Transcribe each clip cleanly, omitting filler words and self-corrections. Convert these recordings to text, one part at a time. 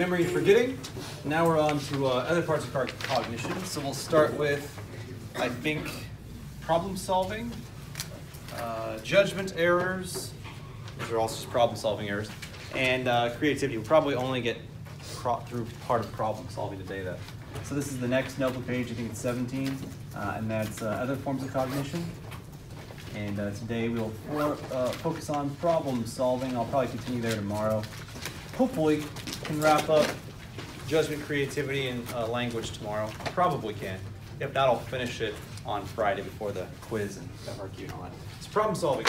memory and forgetting. Now we're on to other parts of our cognition. So we'll start with, I think, problem solving, judgment errors, which are also just problem solving errors, and creativity. We'll probably only get through part of problem solving today though. So this is the next notebook page, I think it's 17, and that's other forms of cognition. And today we'll focus on problem solving. I'll probably continue there tomorrow. Hopefully can wrap up judgment, creativity, and language tomorrow. Probably can. If not, I'll finish it on Friday before the quiz and FRQ and all that. It's problem solving.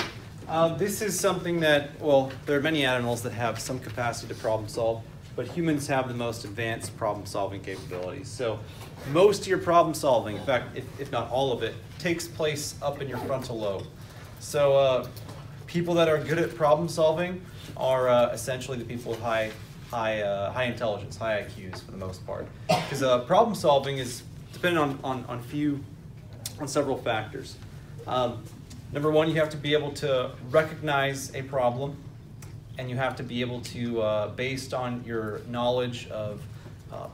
This is something that, well, there are many animals that have some capacity to problem solve, but humans have the most advanced problem solving capabilities. So most of your problem solving, in fact, if not all of it, takes place up in your frontal lobe. So people that are good at problem solving are essentially the people with high intelligence, high IQs for the most part. Because problem solving is dependent on several factors. Number one, you have to be able to recognize a problem, and you have to be able to, based on your knowledge of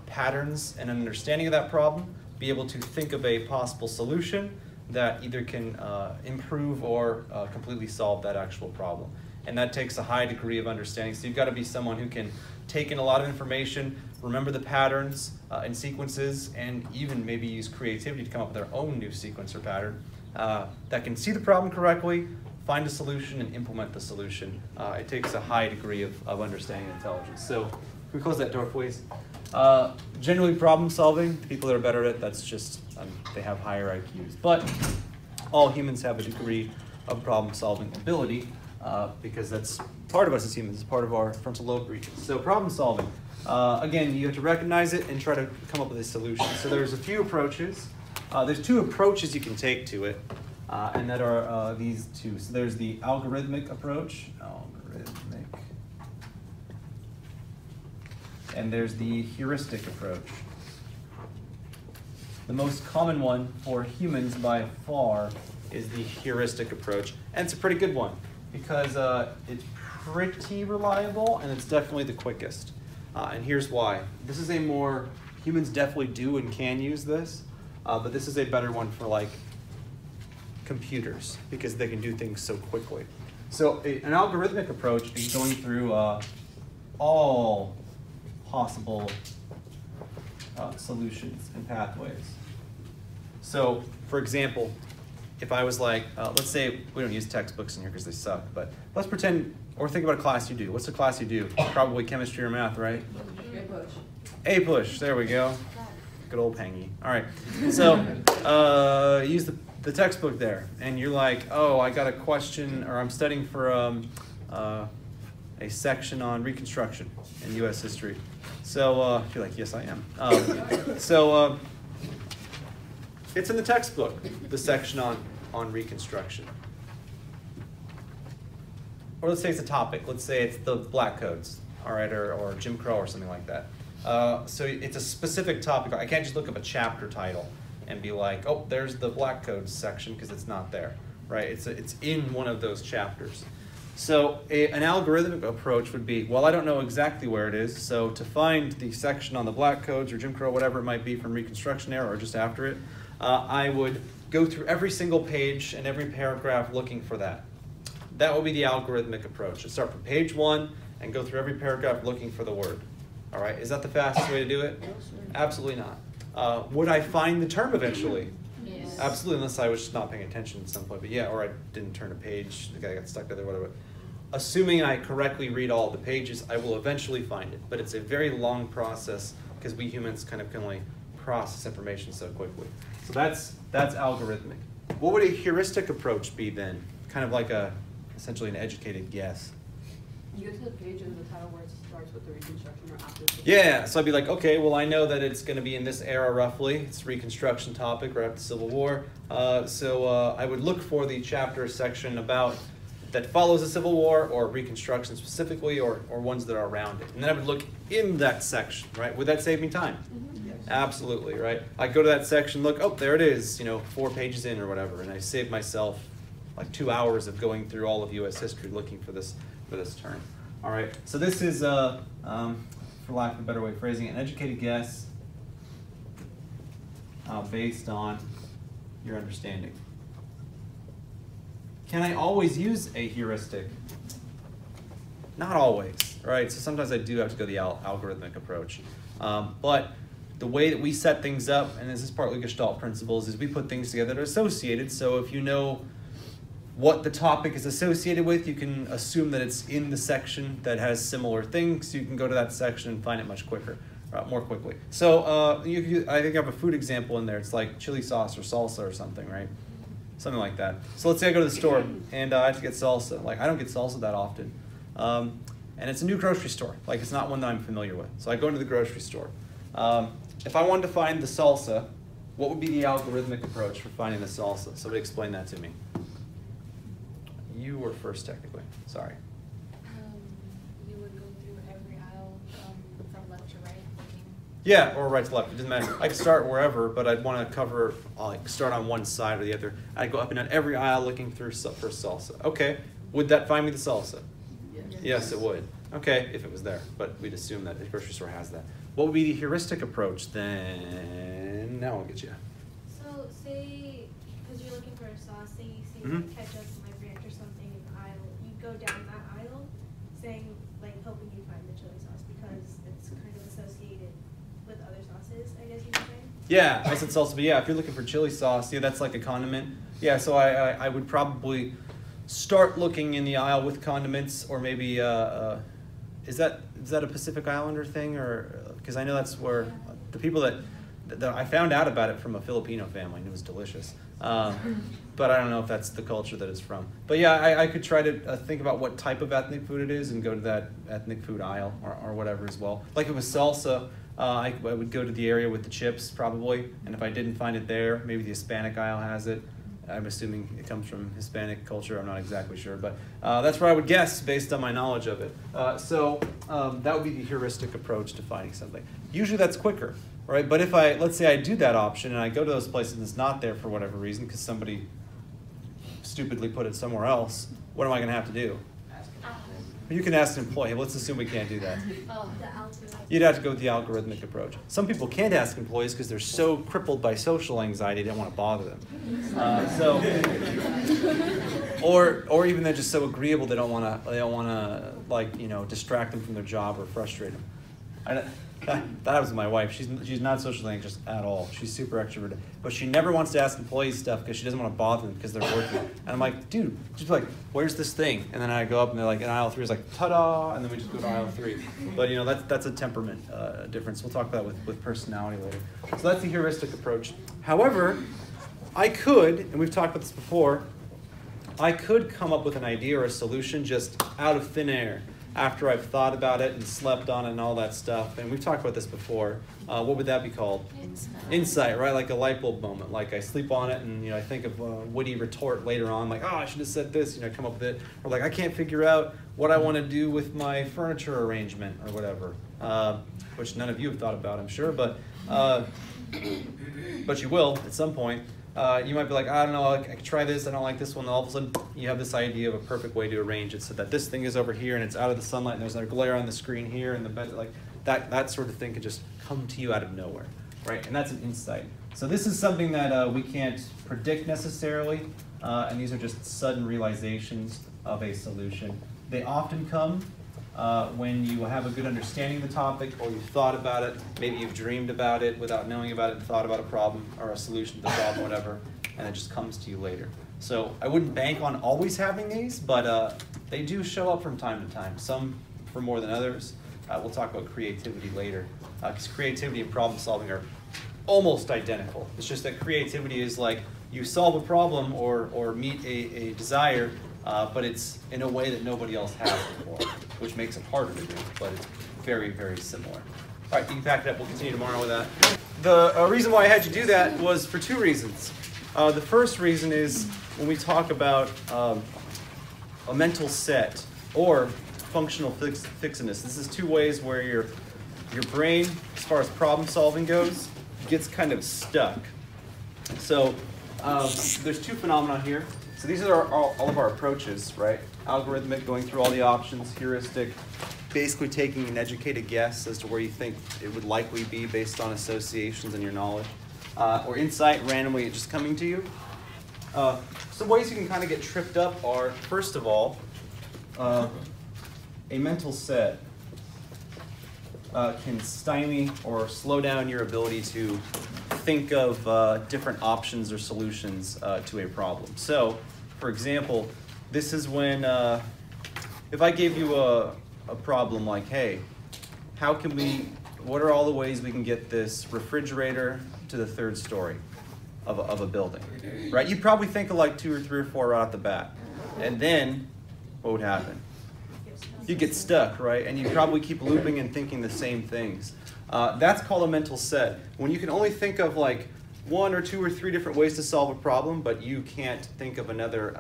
patterns and understanding of that problem, be able to think of a possible solution that either can improve or completely solve that actual problem. And that takes a high degree of understanding. So you've got to be someone who can take in a lot of information, remember the patterns and sequences, and even maybe use creativity to come up with their own new sequence or pattern that can see the problem correctly, find a solution, and implement the solution. It takes a high degree of understanding and intelligence. So can we close that door, please? Generally problem solving, the people that are better at it, that's just, they have higher IQs. But all humans have a degree of problem solving ability because that's part of us as humans, it's part of our frontal lobe region. So problem solving, again, you have to recognize it and try to come up with a solution. So there's a few approaches. There's two approaches you can take to it, and that are these two. So there's the algorithmic approach, and there's the heuristic approach. The most common one for humans by far is the heuristic approach, and it's a pretty good one because it's pretty reliable and it's definitely the quickest. And here's why. This is a more, humans definitely do and can use this, but this is a better one for like computers because they can do things so quickly. So an algorithmic approach is going through all possible solutions and pathways. So, for example, if I was like, let's say we don't use textbooks in here because they suck, but let's pretend, or think about a class you do. What's the class you do? Probably chemistry or math, right? A push, there we go. Good old Pangy. All right, so use the textbook there, and you're like, oh, I got a question, or I'm studying for a section on Reconstruction in U.S. history. So you're like, yes, I am. It's in the textbook, the section on Reconstruction. Or let's say it's a topic. Let's say it's the Black Codes, all right, or Jim Crow or something like that. So it's a specific topic. I can't just look up a chapter title and be like, oh, there's the Black Codes section, because it's not there, right? It's in one of those chapters. So an algorithmic approach would be, well, I don't know exactly where it is, so to find the section on the Black Codes or Jim Crow, whatever it might be from Reconstruction era or just after it, I would go through every single page and every paragraph looking for that. That would be the algorithmic approach. I'd start from page one and go through every paragraph looking for the word. All right, is that the fastest way to do it? Absolutely not. Would I find the term eventually? Yes. Absolutely, unless I was just not paying attention at some point, but yeah, or I didn't turn a page, the guy got stuck there, whatever. Assuming I correctly read all the pages, I will eventually find it, but it's a very long process because we humans kind of can only process information so quickly. So that's algorithmic. What would a heuristic approach be then? Kind of like essentially an educated guess. You get to the page in the title where it starts with the Reconstruction or after. Yeah, so I'd be like, okay, well I know that it's going to be in this era roughly. It's Reconstruction topic right after the Civil War. So I would look for the chapter or section about that follows the Civil War or Reconstruction specifically, or ones that are around it. And then I would look in that section, right? Would that save me time? Mm-hmm. Yes. Absolutely, right? I go to that section, look, oh, there it is, you know, 4 pages in or whatever, and I save myself like 2 hours of going through all of U.S. history looking for this term. All right, so this is for lack of a better way of phrasing it, an educated guess based on your understanding. Can I always use a heuristic? Not always, right? So sometimes I do have to go the algorithmic approach. But the way that we set things up, and this is partly Gestalt principles, is we put things together that are associated. So if you know what the topic is associated with, you can assume that it's in the section that has similar things. So you can go to that section and find it much quicker, more quickly. So I think I have a food example in there. It's like chili sauce or salsa or something, right? Something like that. So let's say I go to the store and I have to get salsa. Like, I don't get salsa that often. And it's a new grocery store. Like, it's not one that I'm familiar with. So I go into the grocery store. If I wanted to find the salsa, what would be the algorithmic approach for finding the salsa? Somebody explain that to me. You were first, technically. Sorry. You would go through every aisle from left to right. Yeah, or right to left. It doesn't matter. I could start wherever, but I'd want to cover, like, start on one side or the other. I'd go up and down every aisle looking through for salsa. Okay. Would that find me the salsa? Yes, it would. Okay, if it was there, but we'd assume that the grocery store has that. What would be the heuristic approach then? Now I'll get you. So say, because you're looking for a sauce, say you see ketchup and like ranch or something in the aisle, you go down that aisle saying, like, hoping you find the chili sauce because it's kind of associated with other sauces, I guess you could say. Yeah, I said salsa, but yeah, if you're looking for chili sauce, yeah, that's like a condiment. Yeah, so I would probably start looking in the aisle with condiments, or maybe is that a Pacific Islander thing, or because I know that's where the people that I found out about it from a Filipino family, and it was delicious. But I don't know if that's the culture that it's from. But yeah, I could try to think about what type of ethnic food it is and go to that ethnic food aisle or whatever as well. Like if it was salsa, I would go to the area with the chips probably, and if I didn't find it there, maybe the Hispanic aisle has it. I'm assuming it comes from Hispanic culture. I'm not exactly sure, but that's where I would guess based on my knowledge of it. So that would be the heuristic approach to finding something. Usually that's quicker, right? But if let's say I do that option and I go to those places and it's not there for whatever reason because somebody stupidly put it somewhere else, what am I going to have to do? You can ask an employee. Let's assume we can't do that. You'd have to go with the algorithmic approach. Some people can't ask employees because they're so crippled by social anxiety they don't want to bother them. Or even they're just so agreeable they don't want to like, you know, distract them from their job or frustrate them. That was my wife. She's not socially anxious at all. She's super extroverted, but she never wants to ask employees stuff because she doesn't want to bother them because they're working. And I'm like, dude, just be like, where's this thing? And then I go up and they're like, in aisle 3 is like, ta-da! And then we just go to aisle 3. But you know, that's a temperament difference. We'll talk about that with personality later. So that's the heuristic approach. However, I could, and we've talked about this before, I could come up with an idea or a solution just out of thin air. After I've thought about it and slept on it and all that stuff, and we've talked about this before, what would that be called? Insight, right? Like a light bulb moment. Like I sleep on it, and you know, I think of a witty retort later on, like, oh, I should have said this. You know, I come up with it, or like I can't figure out what I want to do with my furniture arrangement or whatever, which none of you have thought about, I'm sure, but you will at some point. You might be like, I don't know, I could try this, I don't like this one, and all of a sudden you have this idea of a perfect way to arrange it so that this thing is over here and it's out of the sunlight and there's a glare on the screen here and the bed, like that sort of thing could just come to you out of nowhere, right? And that's an insight. So this is something that we can't predict necessarily, and these are just sudden realizations of a solution. They often come when you have a good understanding of the topic, or you've thought about it, maybe you've dreamed about it without knowing about it, thought about a problem or a solution to the problem, whatever, and it just comes to you later. So I wouldn't bank on always having these, but they do show up from time to time, some for more than others. We'll talk about creativity later, because creativity and problem solving are almost identical. It's just that creativity is like you solve a problem or meet a desire, but it's in a way that nobody else has before, which makes it harder to do, but it's very, very similar. All right, you can pack it up. We'll continue tomorrow with that. The reason why I had you do that was for two reasons. The first reason is when we talk about a mental set or functional fixedness. This is two ways where your brain, as far as problem solving goes, gets kind of stuck. So there's two phenomena here. So these are all of our approaches, right? Algorithmic, going through all the options, heuristic, basically taking an educated guess as to where you think it would likely be based on associations and your knowledge, or insight randomly just coming to you. Some ways you can kind of get tripped up are, first of all, a mental set can stymie or slow down your ability to think of different options or solutions to a problem. So, for example, this is when, if I gave you a problem like, hey, how can we, what are all the ways we can get this refrigerator to the third story of a building, right? You'd probably think of like 2 or 3 or 4 right off the bat. And then what would happen? You'd get stuck, right? And you'd probably keep looping and thinking the same things. That's called a mental set. When you can only think of like 1 or 2 or 3 different ways to solve a problem, but you can't think of another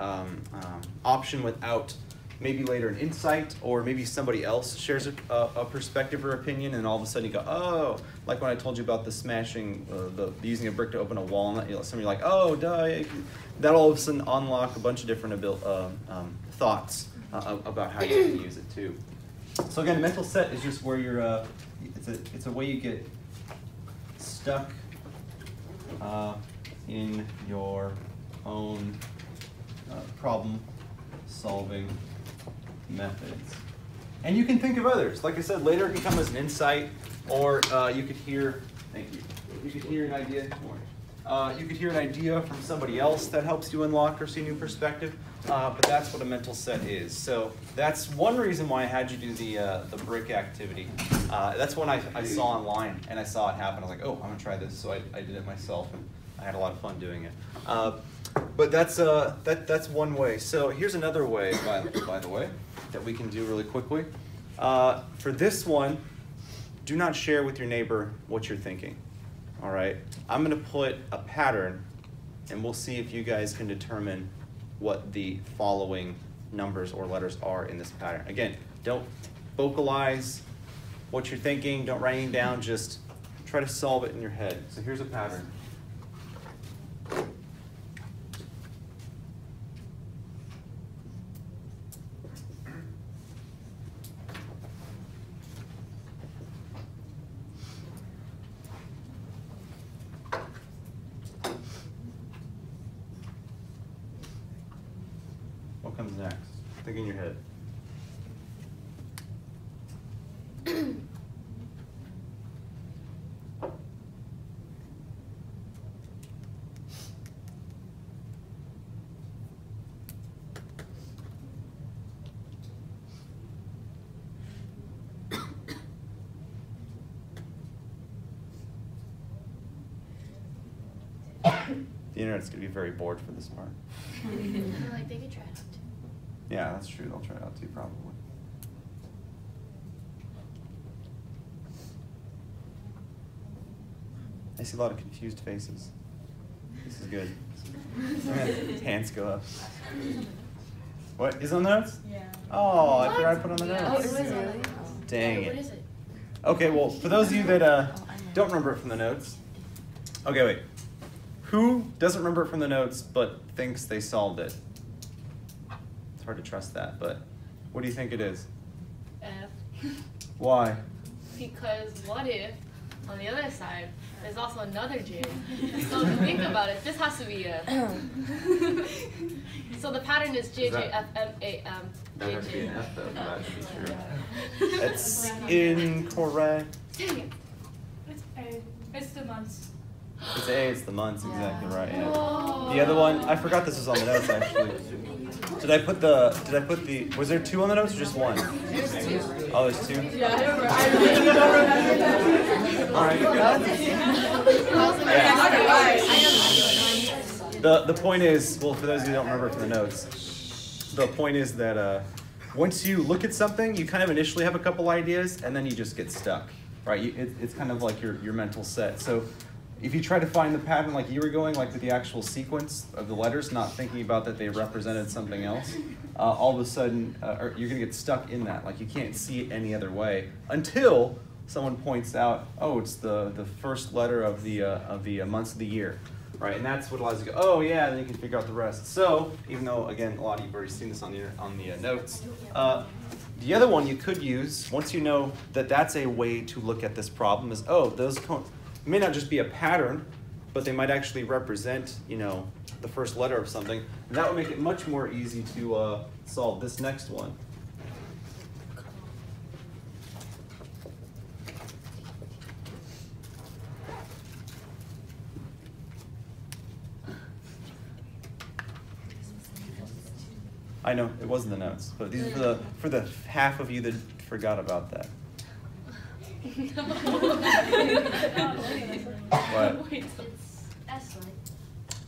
option without maybe later an insight, or maybe somebody else shares a perspective or opinion, and all of a sudden you go, oh, like when I told you about the smashing, the using a brick to open a wall, and somebody's like, oh, duh, that all of a sudden unlock a bunch of different thoughts about how you can use it too. So again, mental set is just where you're, it's a way you get stuck in your own problem solving methods. And you can think of others. Like I said, later it can come as an insight, or you could hear, thank you, you could hear an idea, you could hear an idea from somebody else that helps you unlock or see a new perspective, but that's what a mental set is. So that's one reason why I had you do the brick activity. That's one I saw online, and I saw it happen. I was like, oh, I'm gonna try this, so I did it myself, and I had a lot of fun doing it. But that's one way. So here's another way, by the way, that we can do really quickly. For this one, do not share with your neighbor what you're thinking. All right, I'm gonna put a pattern, and we'll see if you guys can determine what the following numbers or letters are in this pattern. Again, don't vocalize what you're thinking, don't write anything down, just try to solve it in your head. So here's a pattern. Think in your head. The internet's gonna be very bored for this part. Like they could try it. Yeah, that's true. I'll try it out too, probably. I see a lot of confused faces. This is good. Hands go up. What is on the notes? Yeah. Oh, what? I forgot I put on the notes. Oh, it was really. Dang it. What is it? Okay, well, for those of you that don't remember it from the notes, okay, wait. Who doesn't remember it from the notes but thinks they solved it? Hard to trust that, but what do you think it is? F. Why? Because what if, on the other side, there's also another J? So if you think about it, this has to be F. So the pattern is J, J, F, M, A, M, J, J. That has to be an F, though, for that to be true. That's incorrect. Dang it. It's A. It's the months. It's A, it's the months, exactly right. Yeah. The other one, I forgot this was on the notes, actually. Did I put the, was there two on the notes or just one? There's two. Oh, there's two? Yeah, I really don't remember that. All right. Yeah. The point is, well, for those who don't remember from the notes, the point is that once you look at something, you kind of initially have a couple ideas, and then you just get stuck, right? It's kind of like your mental set. So if you try to find the pattern like you were going, like with the actual sequence of the letters, not thinking about that they represented something else, all of a sudden you're gonna get stuck in that. Like you can't see it any other way until someone points out, oh, it's the first letter of the months of the year, right? And that's what allows you to go, oh yeah, and then you can figure out the rest. So even though, again, a lot of you've already seen this on the notes, The other one you could use, once you know that that's a way to look at this problem, is, oh, those cones may not just be a pattern, but they might actually represent, you know, the first letter of something. And that would make it much more easy to solve this next one. I know, it wasn't the notes, but these are for the half of you that forgot about that. What? It's S, right?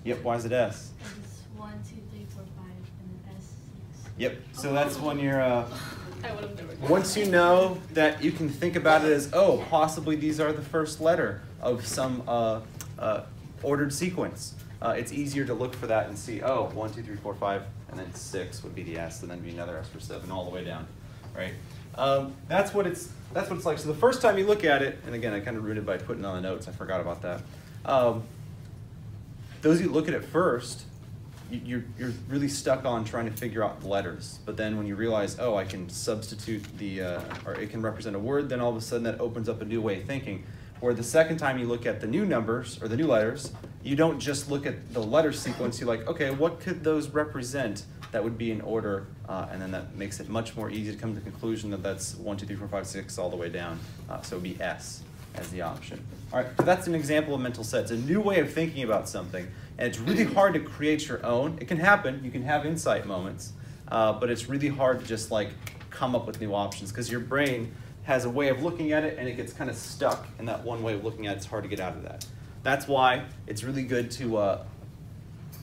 Yep, why is it S? It's 1, 2, 3, 4, 5, and then S, 6. Yep, so that's when you're, once you know that, you can think about it as, oh, possibly these are the first letter of some ordered sequence. It's easier to look for that and see, oh, 1, 2, 3, 4, 5, and then 6 would be the S, and then be another S for 7, all the way down, right? That's what it's like. So the first time you look at it, and again, I kind of ruined it by putting on the notes, I forgot about that. Those who look at it first, you're really stuck on trying to figure out the letters. But then when you realize, oh, I can substitute the, or it can represent a word, then all of a sudden that opens up a new way of thinking. Where the second time you look at the new numbers, or the new letters, you don't just look at the letter sequence, you're like, okay, what could those represent that would be in order? And then that makes it much more easy to come to the conclusion that that's 1, 2, 3, 4, 5, 6, all the way down. So it would be S as the option. All right, so that's an example of mental sets, a new way of thinking about something. And it's really hard to create your own. It can happen, you can have insight moments, but it's really hard to just like come up with new options because your brain has a way of looking at it and it gets kind of stuck in that one way of looking at it. It's hard to get out of that. That's why it's really good to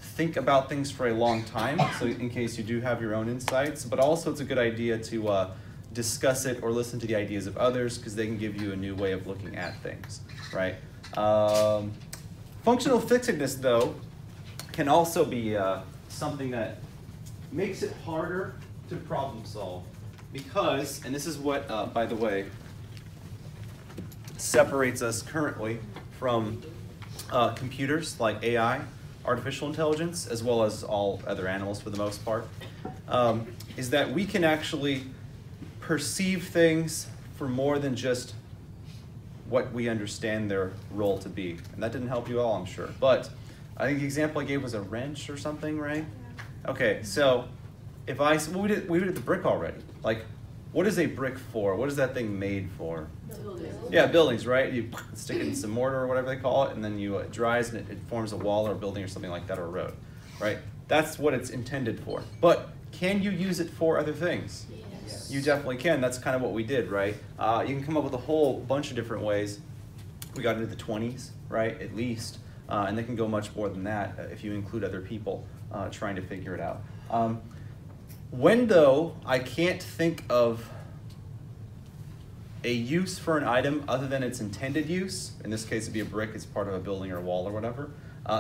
think about things for a long time, so in case you do have your own insights, but also it's a good idea to discuss it or listen to the ideas of others because they can give you a new way of looking at things, right? Functional fixedness, though, can also be something that makes it harder to problem solve because, and this is what, by the way, separates us currently from computers like AI, artificial intelligence, as well as all other animals for the most part, is that we can actually perceive things for more than just what we understand their role to be. And that didn't help you all, I'm sure. But I think the example I gave was a wrench or something, right? Okay, so if I, well, we did the brick already. Like, what is a brick for? What is that thing made for? Buildings. Yeah, buildings, right? You stick it in some mortar or whatever they call it, and then you, it dries and it forms a wall or a building or something like that, or a road, right? That's what it's intended for. But can you use it for other things? Yes. You definitely can. That's kind of what we did, right? You can come up with a whole bunch of different ways. We got into the 20s, right, at least, and they can go much more than that if you include other people trying to figure it out. When, though, I can't think of a use for an item other than its intended use, in this case it'd be a brick, it's part of a building or a wall or whatever,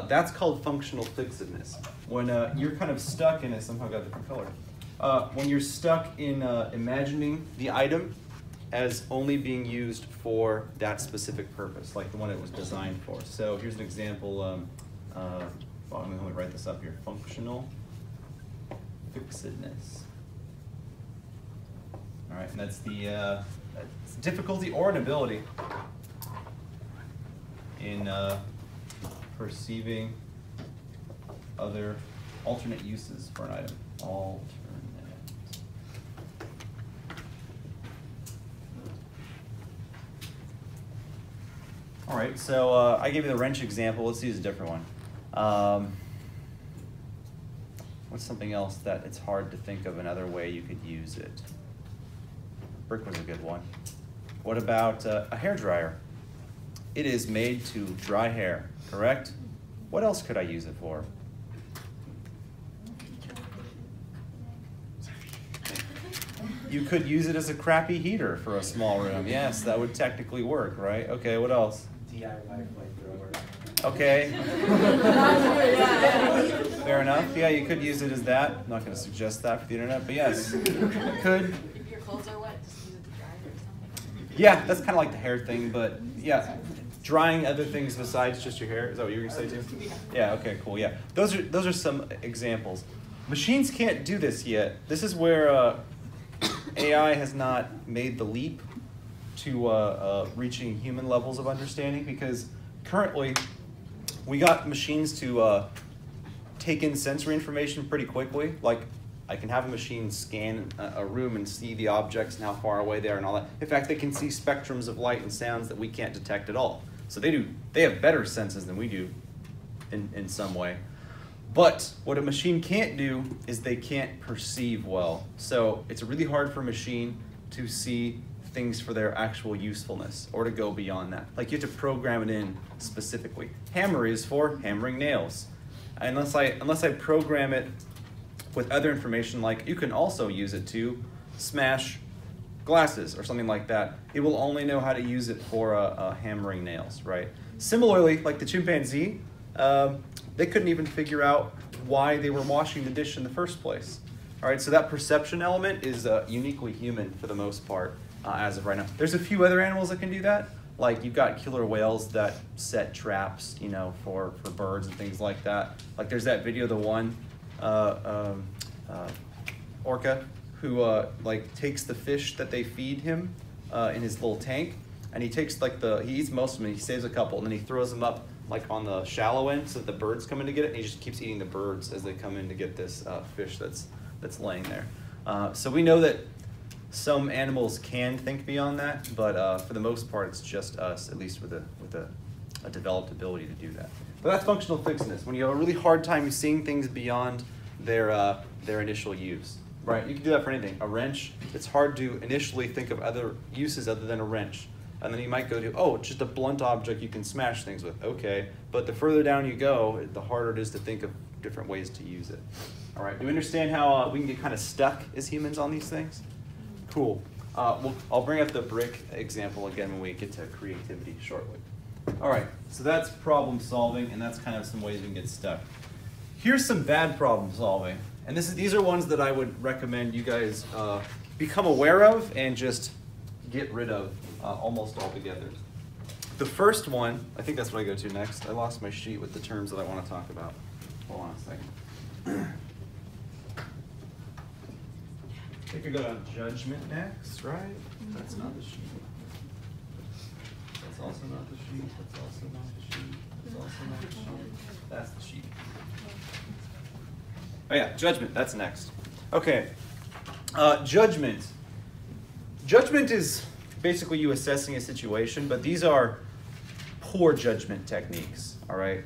that's called functional fixedness. When you're kind of stuck in it, somehow got a different color. When you're stuck in imagining the item as only being used for that specific purpose, like the one it was designed for. So here's an example, well, I'm going to write this up here, functional fixedness. All right, and that's the difficulty or an ability in perceiving other alternate uses for an item. Alternate. All right, so I gave you the wrench example. Let's use a different one. What's something else that it's hard to think of another way you could use it? Brick was a good one. What about a hairdryer? It is made to dry hair, correct? What else could I use it for? You could use it as a crappy heater for a small room. Yes, that would technically work, right? Okay, what else? DIY flamethrower. Okay. Fair enough. Yeah, you could use it as that. I'm not going to suggest that for the internet, but yes, you could. Clothes are wet, just use it to dry or something. Yeah, that's kind of like the hair thing, but yeah, drying other things besides just your hair. Is that what you were gonna say too? Yeah. Okay. Cool. Yeah. Those are some examples. Machines can't do this yet. This is where AI has not made the leap to reaching human levels of understanding, because currently we got machines to take in sensory information pretty quickly. Like, I can have a machine scan a room and see the objects and how far away they are and all that. In fact, they can see spectrums of light and sounds that we can't detect at all. So they have better senses than we do in some way. But what a machine can't do is they can't perceive well. So it's really hard for a machine to see things for their actual usefulness or to go beyond that. Like, you have to program it in specifically. Hammer is for hammering nails. Unless I program it with other information, like you can also use it to smash glasses or something like that, it will only know how to use it for hammering nails, right? Similarly, like the chimpanzee, they couldn't even figure out why they were washing the dish in the first place. All right, so that perception element is uniquely human for the most part as of right now. There's a few other animals that can do that. Like, you've got killer whales that set traps, you know, for birds and things like that. Like, there's that video, the one orca who like takes the fish that they feed him in his little tank, and he takes like he eats most of them, and he saves a couple, and then he throws them up like on the shallow end so that the birds come in to get it, and he just keeps eating the birds as they come in to get this fish that's laying there. So we know that some animals can think beyond that, but for the most part, it's just us, at least with a developed ability to do that. But that's functional fixedness, when you have a really hard time seeing things beyond their initial use. Right, you can do that for anything. A wrench, it's hard to initially think of other uses other than a wrench. And then you might go to, oh, it's just a blunt object you can smash things with, okay. But the further down you go, the harder it is to think of different ways to use it. All right, do we understand how we can get kind of stuck as humans on these things? Cool, I'll bring up the brick example again when we get to creativity shortly. All right, so that's problem solving, and that's kind of some ways we can get stuck. Here's some bad problem solving. And these are ones that I would recommend you guys become aware of and just get rid of almost altogether. The first one, I think that's what I go to next. I lost my sheet with the terms that I want to talk about. Hold on a second. I think we go to judgment next, right? That's not the sheet. That's also not the sheet. That's also not the sheet. That's also not the sheet. That's the sheet. Oh yeah, judgment, that's next. Okay, judgment. Judgment is basically you assessing a situation, but these are poor judgment techniques, all right?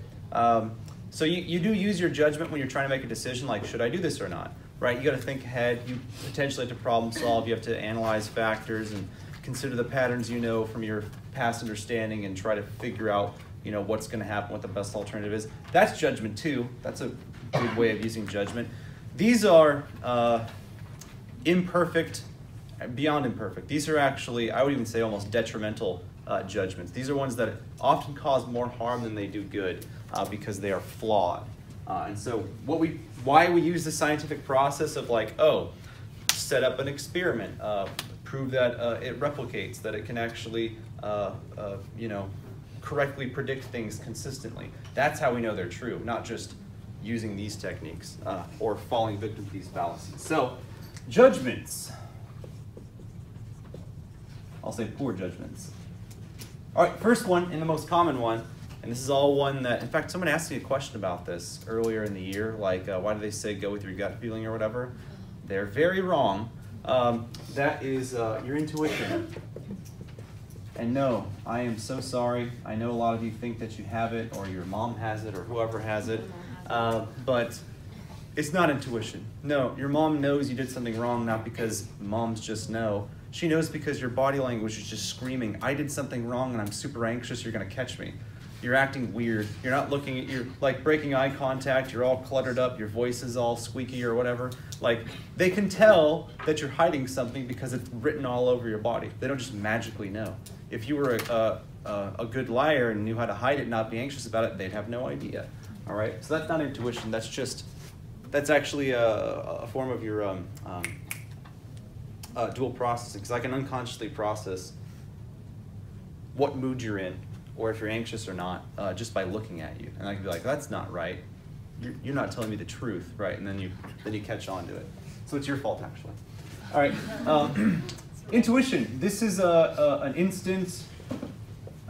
So you do use your judgment when you're trying to make a decision, like, should I do this or not, right? You gotta think ahead, you potentially have to problem solve, you have to analyze factors and consider the patterns you know from your past understanding and try to figure out, you know, what's gonna happen, what the best alternative is. That's judgment too, that's a good way of using judgment. These are imperfect, beyond imperfect. These are actually, I would even say, almost detrimental judgments. These are ones that often cause more harm than they do good because they are flawed. And so why we use the scientific process of, like, oh, set up an experiment, prove that it replicates, that it can actually, you know, correctly predict things consistently. That's how we know they're true, not just using these techniques or falling victim to these fallacies. So, judgments. I'll say poor judgments. All right, first one, and the most common one, and this is all one that, in fact, someone asked me a question about this earlier in the year, like, why do they say go with your gut feeling or whatever? They're very wrong. That is your intuition. And no, I am so sorry. I know a lot of you think that you have it, or your mom has it, or whoever has it. But it's not intuition. No, your mom knows you did something wrong, not because moms just know. She knows because your body language is just screaming, I did something wrong and I'm super anxious, you're gonna catch me. You're acting weird, you're not looking at, you're like breaking eye contact, you're all cluttered up, your voice is all squeaky or whatever. Like, they can tell that you're hiding something because it's written all over your body. They don't just magically know. If you were a good liar and knew how to hide it and not be anxious about it, they'd have no idea. All right, so that's not intuition, that's just, that's actually a form of your dual processing, because I can unconsciously process what mood you're in, or if you're anxious or not, just by looking at you. And I can be like, that's not right, you're not telling me the truth, right? And then you catch on to it. So it's your fault, actually. All right, intuition. This is an instant,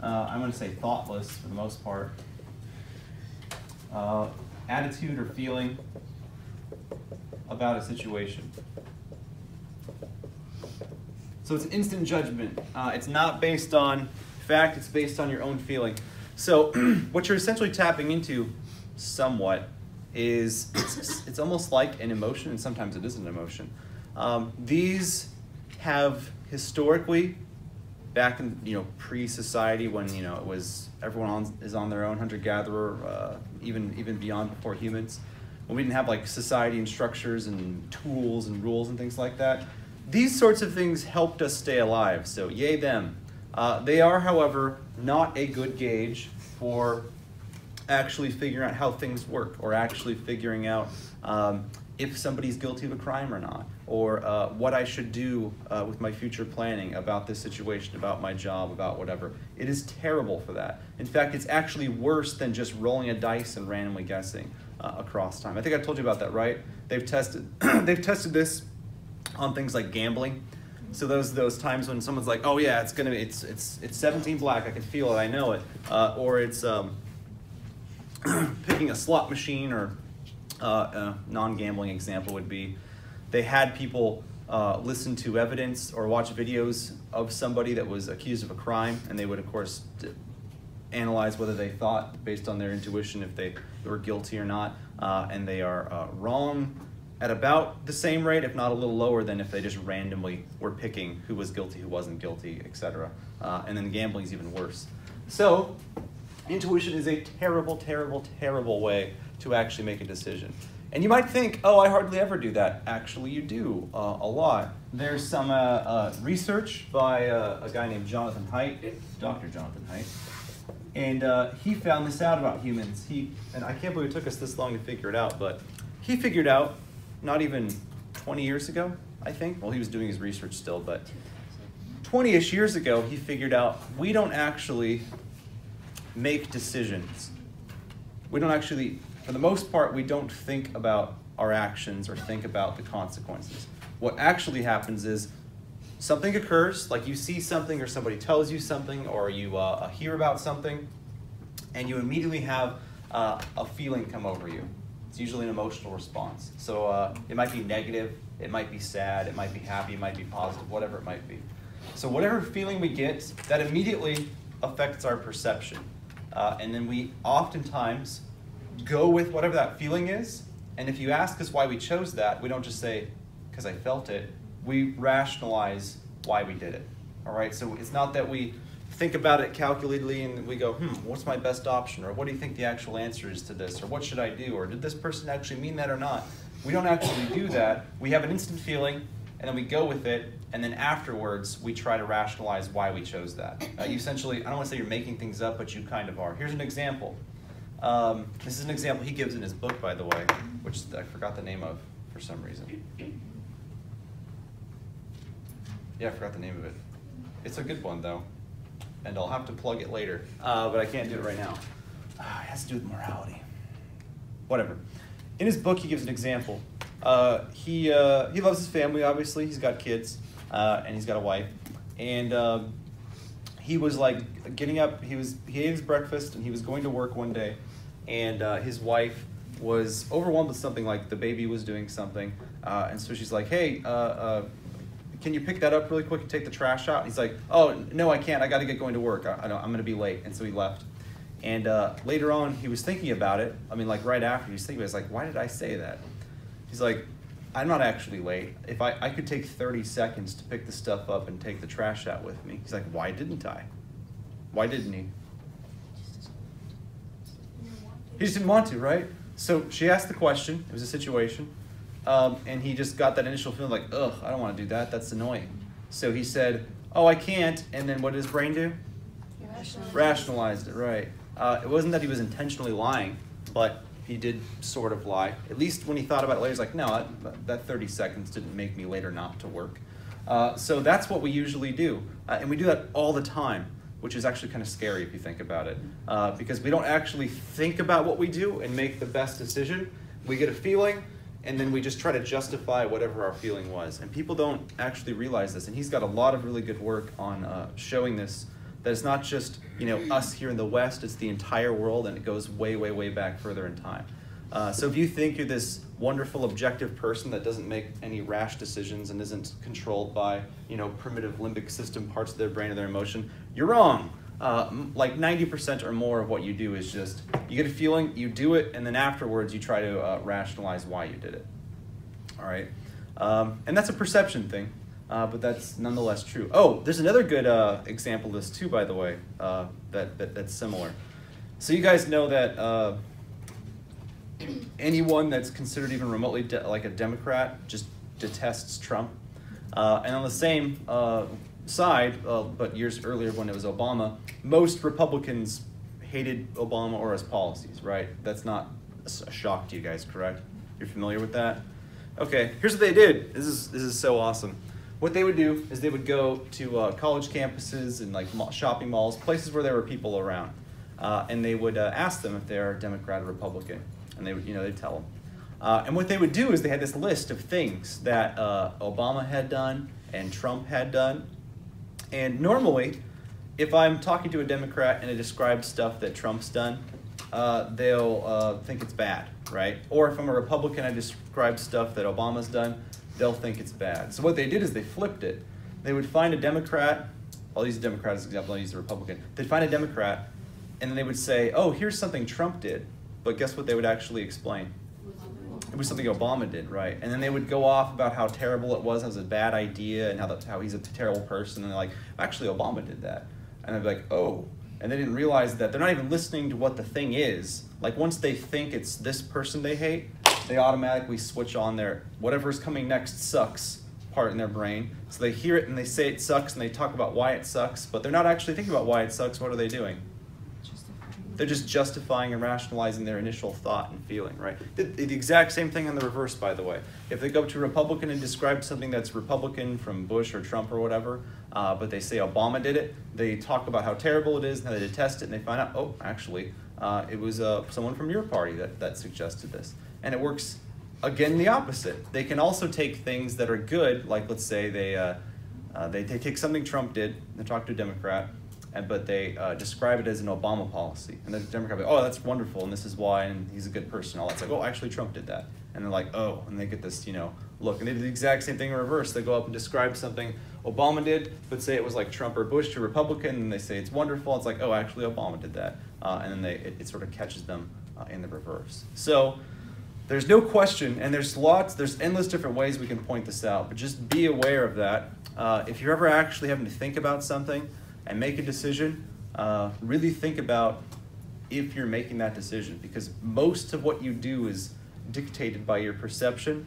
I'm going to say thoughtless for the most part, attitude or feeling about a situation. So it's an instant judgment. It's not based on fact, it's based on your own feeling. So what you're essentially tapping into somewhat is it's almost like an emotion, and sometimes it is an emotion. These have historically, back in pre-society, when it was everyone is on their own, hunter-gatherer, even beyond before humans, when we didn't have like society and structures and tools and rules and things like that. These sorts of things helped us stay alive. So yay them. They are, however, not a good gauge for actually figuring out how things work, or actually figuring out if somebody's guilty of a crime or not, or what I should do with my future planning about this situation, about my job, about whatever. It is terrible for that. In fact, it's actually worse than just rolling a dice and randomly guessing across time. I think I told you about that, right? They've tested this on things like gambling. So those times when someone's like, oh yeah, it's 17 black, I can feel it, I know it, or it's picking a slot machine, or a non-gambling example would be, they had people listen to evidence or watch videos of somebody that was accused of a crime, and they would of course analyze whether they thought, based on their intuition, if they were guilty or not, and they are wrong at about the same rate, if not a little lower, than if they just randomly were picking who was guilty, who wasn't guilty, etc. And then gambling is even worse. So intuition is a terrible, terrible, terrible way to actually make a decision. And you might think, oh, I hardly ever do that. Actually, you do a lot. There's some research by a guy named Jonathan Haidt, Dr. Jonathan Haidt, and he found this out about humans. And I can't believe it took us this long to figure it out, but he figured out, not even 20 years ago, I think. Well, he was doing his research still, but 20-ish years ago, he figured out we don't actually make decisions. We don't actually, for the most part, we don't think about our actions or think about the consequences. What actually happens is something occurs, like you see something, or somebody tells you something, or you hear about something, and you immediately have a feeling come over you. It's usually an emotional response. So it might be negative, it might be sad, it might be happy, it might be positive, whatever it might be. So whatever feeling we get, that immediately affects our perception. And then we oftentimes go with whatever that feeling is. And if you ask us why we chose that, we don't just say, because I felt it. We rationalize why we did it. All right, so it's not that we think about it calculatedly and we go, what's my best option? Or what do you think the actual answer is to this? Or what should I do? Or did this person actually mean that or not? We don't actually do that. We have an instant feeling, and then we go with it, and then afterwards we try to rationalize why we chose that. You essentially, I don't want to say you're making things up, but you kind of are. Here's an example. This is an example he gives in his book, by the way, which I forgot the name of for some reason. Yeah, I forgot the name of it. It's a good one, though. And I'll have to plug it later, but I can't do it right now. It has to do with morality. Whatever. In his book, he gives an example. He loves his family, obviously. He's got kids, and he's got a wife. And he was like getting up. He ate his breakfast, and he was going to work one day. And his wife was overwhelmed with something, like the baby was doing something. And so she's like, hey, can you pick that up really quick and take the trash out? And he's like, oh, no, I can't. I got to get going to work. I'm going to be late. And so he left. And later on, he was thinking about it. I mean, like right after he was thinking, he was like, why did I say that? He's like, I'm not actually late. If I could take 30 seconds to pick the stuff up and take the trash out with me. He's like, why didn't I? Why didn't he? He just didn't want to, right? So she asked the question. It was a situation. And he just got that initial feeling like, ugh, I don't want to do that. That's annoying. So he said, oh, I can't. And then what did his brain do? Rationalized it, right. It wasn't that he was intentionally lying, but he did sort of lie. At least when he thought about it later, he's like, no, that 30 seconds didn't make me later not to work. So that's what we usually do. And we do that all the time, which is actually kind of scary if you think about it, because we don't actually think about what we do and make the best decision. We get a feeling. and then we just try to justify whatever our feeling was. And people don't actually realize this, and he's got a lot of really good work on showing this, that it's not just, you know, us here in the West, it's the entire world, and it goes way, way, way back further in time. So if you think you're this wonderful, objective person that doesn't make any rash decisions and isn't controlled by, you know, primitive limbic system parts of their brain or their emotion, you're wrong. Like 90% or more of what you do is just, you get a feeling, you do it, and then afterwards you try to rationalize why you did it. All right, and that's a perception thing, but that's nonetheless true. Oh, there's another good example of this too, by the way, that's similar. So you guys know that anyone that's considered even remotely like a Democrat just detests Trump. And on the same side, but years earlier when it was Obama, most Republicans hated Obama or his policies, right? That's not a shock to you guys, correct? You're familiar with that? Okay, here's what they did. This is so awesome. What they would do is they would go to college campuses and like shopping malls, places where there were people around, and they would ask them if they're Democrat or Republican, and they would, you know, they'd tell them. And what they would do is they had this list of things that Obama had done and Trump had done. And normally, if I'm talking to a Democrat and I describe stuff that Trump's done, they'll think it's bad, right? Or if I'm a Republican, I describe stuff that Obama's done, they'll think it's bad. So what they did is they flipped it. They would find a Democrat, I'll use a Democrat as an example, I'll use a Republican. They'd find a Democrat, and then they would say, oh, here's something Trump did. But guess what they would actually explain? It was something Obama did, right? And then they would go off about how terrible it was, how it was a bad idea, and how he's a terrible person, and they're like, actually Obama did that. And I'd be like, oh. And they didn't realize that they're not even listening to what the thing is. Like once they think it's this person they hate, they automatically switch on their whatever's coming next sucks part in their brain. So they hear it and they say it sucks and they talk about why it sucks, but they're not actually thinking about why it sucks. What are they doing? They're just justifying and rationalizing their initial thought and feeling, right? The exact same thing on the reverse, by the way. If they go up to a Republican and describe something that's Republican from Bush or Trump or whatever, but they say Obama did it, they talk about how terrible it is and how they detest it, and they find out, oh, actually, it was someone from your party that suggested this. And it works, again, the opposite. They can also take things that are good, like let's say they take something Trump did, they talk to a Democrat, but they describe it as an Obama policy. And the Democrat will be like, oh, that's wonderful, and this is why, and he's a good person. All that's like, oh, actually Trump did that. And they're like, oh, and they get this, you know, look. And they do the exact same thing in reverse. They go up and describe something Obama did, but say it was like Trump or Bush or Republican, and they say it's wonderful. It's like, oh, actually Obama did that. And then it sort of catches them in the reverse. So there's no question, and there's endless different ways we can point this out, but just be aware of that. If you're ever actually having to think about something, and make a decision, really think about if you're making that decision, because most of what you do is dictated by your perception,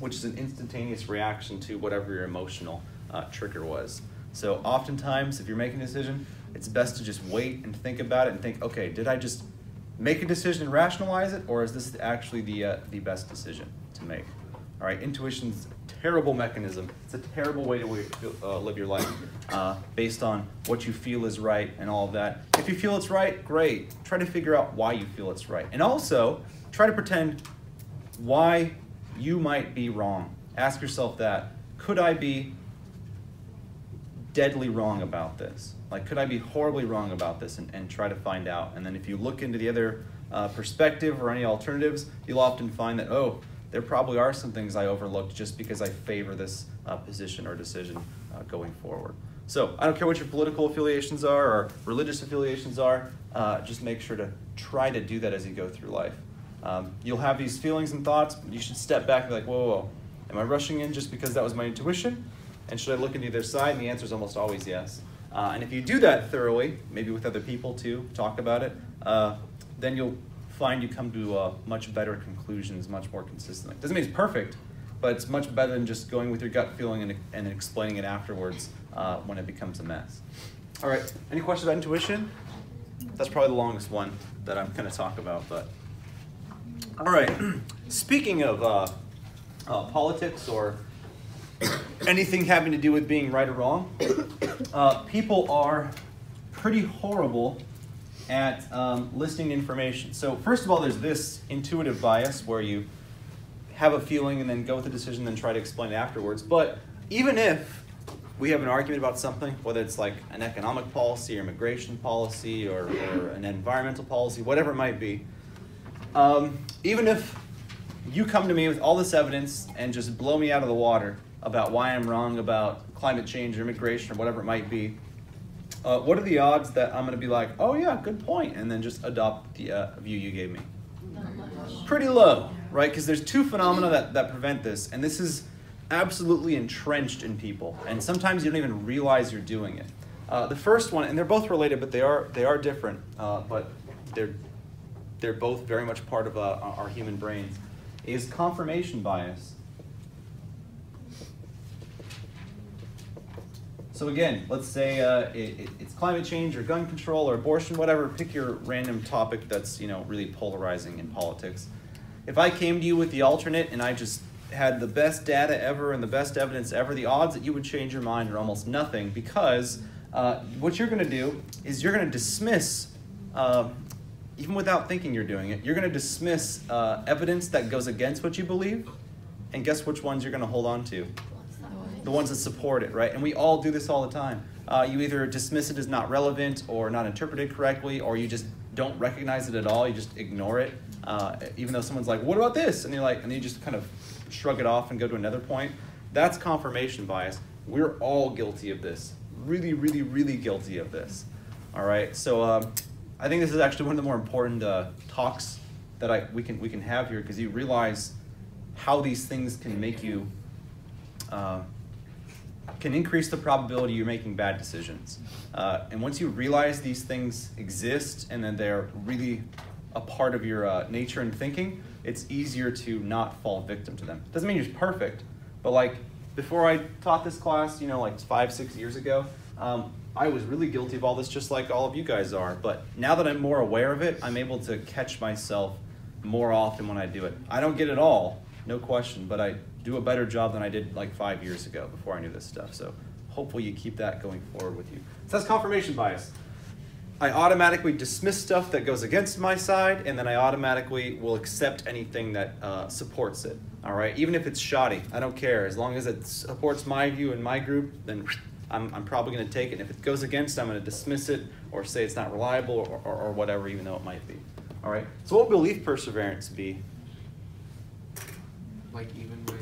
which is an instantaneous reaction to whatever your emotional trigger was. So oftentimes, if you're making a decision, it's best to just wait and think about it and think, okay, did I just make a decision and rationalize it, or is this actually the best decision to make? All right, intuition's a terrible mechanism. It's a terrible way to live your life based on what you feel is right and all of that. If you feel it's right, great. Try to figure out why you feel it's right. And also, try to pretend why you might be wrong. Ask yourself that. Could I be deadly wrong about this? Like, could I be horribly wrong about this? And try to find out. And then if you look into the other perspective or any alternatives, you'll often find that, oh, there probably are some things I overlooked just because I favor this position or decision going forward. So I don't care what your political affiliations are or religious affiliations are, just make sure to try to do that as you go through life. You'll have these feelings and thoughts, but you should step back and be like, whoa, whoa, whoa, am I rushing in just because that was my intuition? And should I look into either side? And the answer is almost always yes. And if you do that thoroughly, maybe with other people too, talk about it, then you'll find you come to much better conclusions much more consistently. Doesn't mean it's perfect, but it's much better than just going with your gut feeling and explaining it afterwards when it becomes a mess. All right, any questions about intuition? That's probably the longest one that I'm gonna talk about, but. All right, speaking of politics or anything having to do with being right or wrong, people are pretty horrible at listening to information. So first of all, there's this intuitive bias where you have a feeling and then go with a decision and then try to explain it afterwards. But even if we have an argument about something, whether it's like an economic policy or immigration policy or an environmental policy, whatever it might be, even if you come to me with all this evidence and just blow me out of the water about why I'm wrong about climate change or immigration or whatever it might be, what are the odds that I'm going to be like, oh yeah, good point, and then just adopt the view you gave me? Pretty low, right? Because there's two phenomena that prevent this, and this is absolutely entrenched in people, and sometimes you don't even realize you're doing it. The first one, and they're both related, but they are different, but they're both very much part of our human brains, is confirmation bias. So again, let's say it's climate change or gun control or abortion, whatever. Pick your random topic that's, you know, really polarizing in politics. If I came to you with the alternate and I just had the best data ever and the best evidence ever, the odds that you would change your mind are almost nothing, because what you're going to do is you're going to dismiss, even without thinking you're doing it, you're going to dismiss evidence that goes against what you believe, and guess which ones you're going to hold on to? The ones that support it, right? And we all do this all the time. You either dismiss it as not relevant or not interpreted correctly, or you just don't recognize it at all. You just ignore it, even though someone's like, "What about this?" And you're like, and you just kind of shrug it off and go to another point. That's confirmation bias. We're all guilty of this. Really, really, really guilty of this. All right. So I think this is actually one of the more important talks that we can have here, because you realize how these things can make you. Can increase the probability you're making bad decisions. And once you realize these things exist and then they're really a part of your nature and thinking, it's easier to not fall victim to them. Doesn't mean you're perfect, but like before I taught this class, you know, like 5-6 years ago, I was really guilty of all this, just like all of you guys are. But now that I'm more aware of it, I'm able to catch myself more often when I do it. I don't get it all, no question, but I do a better job than I did like 5 years ago before I knew this stuff. So hopefully you keep that going forward with you. So that's confirmation bias. I automatically dismiss stuff that goes against my side, and then I automatically will accept anything that supports it, all right? Even if it's shoddy, I don't care. As long as it supports my view and my group, then I'm probably gonna take it. And if it goes against, I'm gonna dismiss it or say it's not reliable or whatever, even though it might be, all right? So what will belief perseverance be? Like even when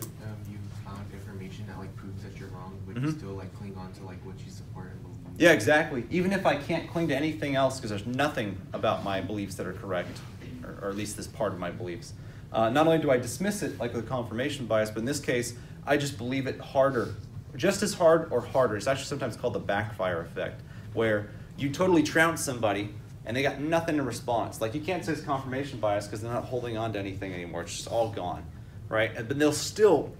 you found information that like proves that you're wrong, would you still like cling on to like what you support and believe? Yeah, exactly. Even if I can't cling to anything else because there's nothing about my beliefs that are correct, or at least this part of my beliefs. Not only do I dismiss it like with confirmation bias, but in this case, I just believe it harder, just as hard or harder. It's actually sometimes called the backfire effect, where you totally trounce somebody and they got nothing in response. Like you can't say it's confirmation bias because they're not holding on to anything anymore. It's just all gone. Right? But they'll still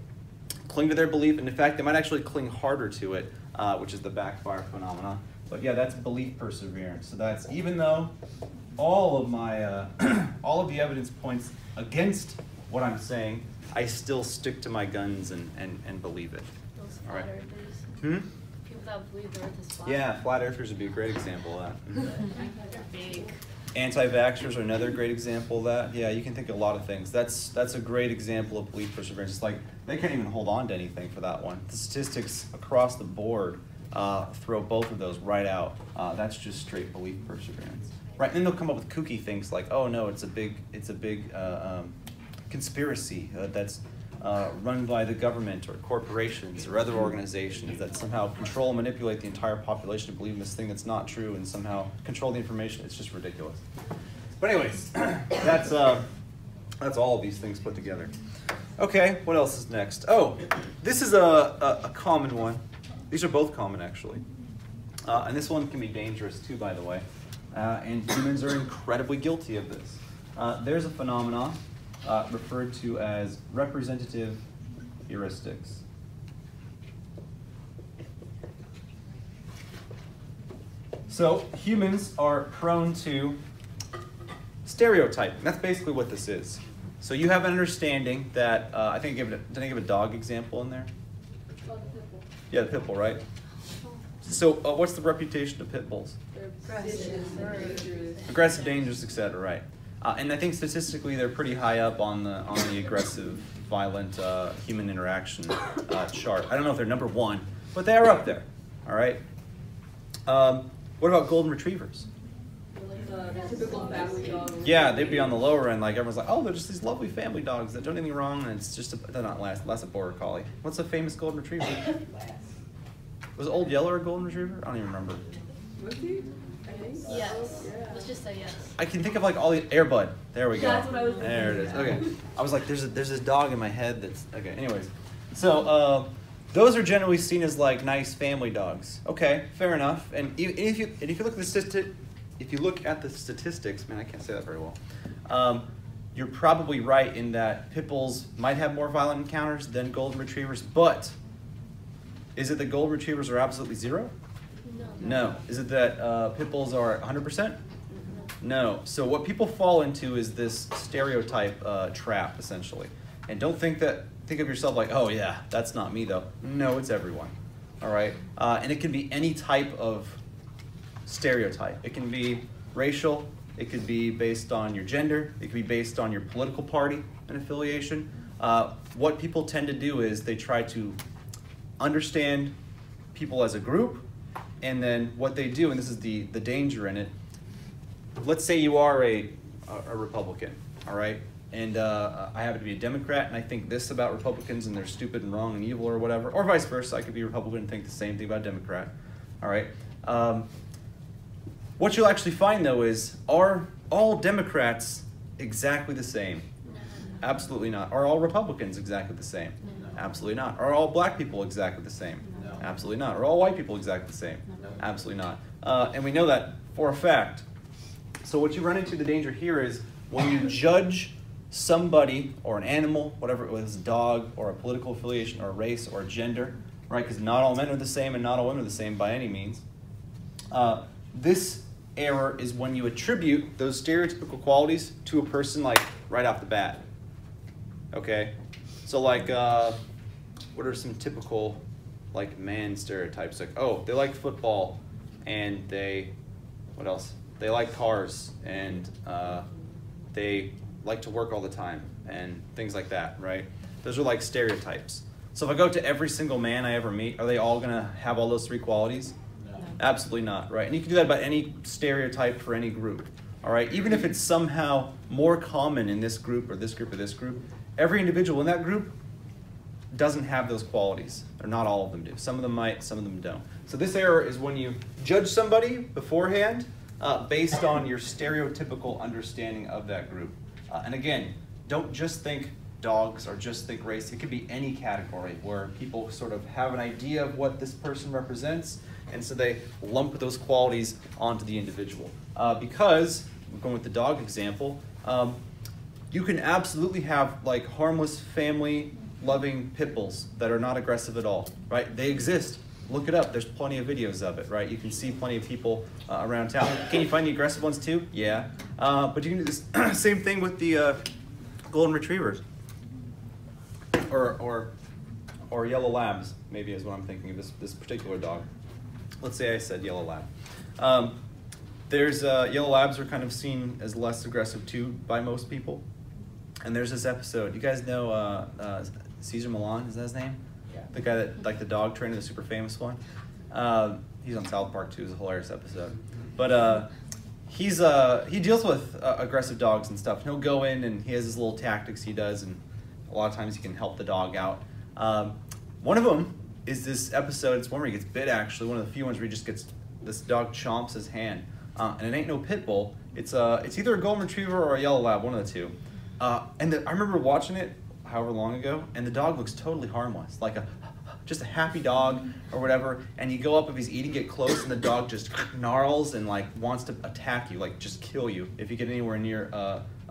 cling to their belief, and in fact, they might actually cling harder to it, which is the backfire phenomenon. But yeah, that's belief perseverance. So that's even though all of my all of the evidence points against what I'm saying, I still stick to my guns and believe it. Those flat right. Earthers. People that believe the Earth is flat. Yeah, flat earthers would be a great example of that. Big. Anti-vaxxers are another great example of that. Yeah, you can think of a lot of things. That's a great example of belief perseverance. It's like they can't even hold on to anything for that one. The statistics across the board throw both of those right out. That's just straight belief perseverance, right? And then they'll come up with kooky things like, oh no, it's a big conspiracy that's run by the government or corporations or other organizations that somehow control and manipulate the entire population to believe in this thing that's not true and somehow control the information. It's just ridiculous. But anyways, that's all of these things put together. Okay, what else is next? Oh, this is a common one. These are both common, actually. And this one can be dangerous, too, by the way. And humans are incredibly guilty of this. There's a phenomenon referred to as representative heuristics. So humans are prone to stereotyping. That's basically what this is. So you have an understanding that I think did I give a dog example in there? Oh, the pit bull. Yeah, the pit bull, right? So what's the reputation of pit bulls? They're aggressive, dangerous, etc. Right. And I think statistically they're pretty high up on the aggressive, violent human interaction chart. I don't know if they're number one, but they are up there. All right. What about golden retrievers? Typical family dog. Yeah, they'd be on the lower end. Like everyone's like, oh, they're just these lovely family dogs that don't do anything wrong, and it's just a, they're not less a border collie. What's a famous golden retriever? Was Old Yeller a golden retriever? I don't even remember. Was he? Yes. Yeah. Let's just say yes. I can think of like all the Air Bud. There we go. That's what I was there it is. About. Okay. I was like, there's this dog in my head that's okay. Anyways, so those are generally seen as like nice family dogs. Okay, fair enough. And if you look at the statistics, man, I can't say that very well. You're probably right in that pit bulls might have more violent encounters than golden retrievers, but is it that golden retrievers are absolutely zero? No. Is it that pit bulls are 100%? No. So what people fall into is this stereotype trap, essentially. And don't think of yourself like, oh yeah, that's not me though. No, it's everyone, all right? And it can be any type of stereotype. It can be racial, it could be based on your gender, it could be based on your political party and affiliation. What people tend to do is they try to understand people as a group, and then what they do, and this is the danger in it, let's say you are a Republican, all right? And I happen to be a Democrat, and I think this about Republicans, and they're stupid and wrong and evil or whatever, or vice versa. I could be a Republican and think the same thing about a Democrat, all right? What you'll actually find, though, is are all Democrats exactly the same? No. Absolutely not. Are all Republicans exactly the same? No. Absolutely not. Are all black people exactly the same? No. Absolutely not. Are all white people exactly the same? No. Absolutely not. And we know that for a fact. So what you run into, the danger here is when you judge somebody or an animal, whatever it was, a dog or a political affiliation or a race or a gender, right? Because not all men are the same and not all women are the same by any means. This error is when you attribute those stereotypical qualities to a person like right off the bat. Okay, so like what are some typical like man stereotypes? Like, oh, they like football and they, what else? They like cars and they like to work all the time and things like that, right? Those are like stereotypes. So if I go to every single man I ever meet, are they all gonna have all those three qualities? Absolutely not, right? And you can do that about any stereotype for any group, all right? Even if it's somehow more common in this group or this group or this group, every individual in that group doesn't have those qualities, or not all of them do. Some of them might, some of them don't. So this error is when you judge somebody beforehand based on your stereotypical understanding of that group. And again, don't just think dogs or just think race. It could be any category where people sort of have an idea of what this person represents, and so they lump those qualities onto the individual. Because, going with the dog example, you can absolutely have like harmless, family-loving pit bulls that are not aggressive at all, right? They exist. Look it up. There's plenty of videos of it, right? You can see plenty of people around town. Can you find the aggressive ones too? Yeah. But you can do the same thing with the golden retrievers or yellow labs, maybe is what I'm thinking of this particular dog. Let's say I said yellow lab. Yellow labs are kind of seen as less aggressive too by most people. And there's this episode. You guys know Cesar Millan, is that his name? Yeah. The guy that, like the dog trainer, the super famous one. He's on South Park too, it's a hilarious episode. But he deals with aggressive dogs and stuff. And he'll go in and he has his little tactics he does, and a lot of times he can help the dog out. One of them is this episode, it's one where he gets bit actually, one of the few ones where he just gets, this dog chomps his hand. And it ain't no pit bull, it's either a golden retriever or a yellow lab, one of the two. I remember watching it however long ago, and the dog looks totally harmless, like just a happy dog or whatever, and you go up, if he's eating, get close, and the dog just gnarls and like wants to attack you, like just kill you if you get anywhere near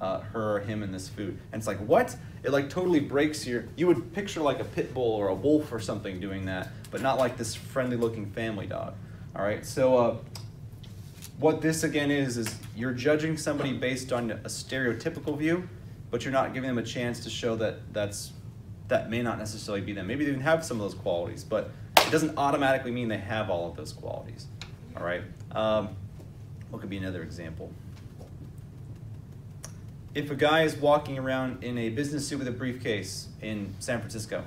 her or him in this food. And it's like, what? It like totally breaks your, you would picture like a pit bull or a wolf or something doing that, but not like this friendly looking family dog. All right, so what this again is you're judging somebody based on a stereotypical view, but you're not giving them a chance to show that may not necessarily be them. Maybe they even have some of those qualities, but it doesn't automatically mean they have all of those qualities. All right, what could be another example? if a guy is walking around in a business suit with a briefcase in San Francisco,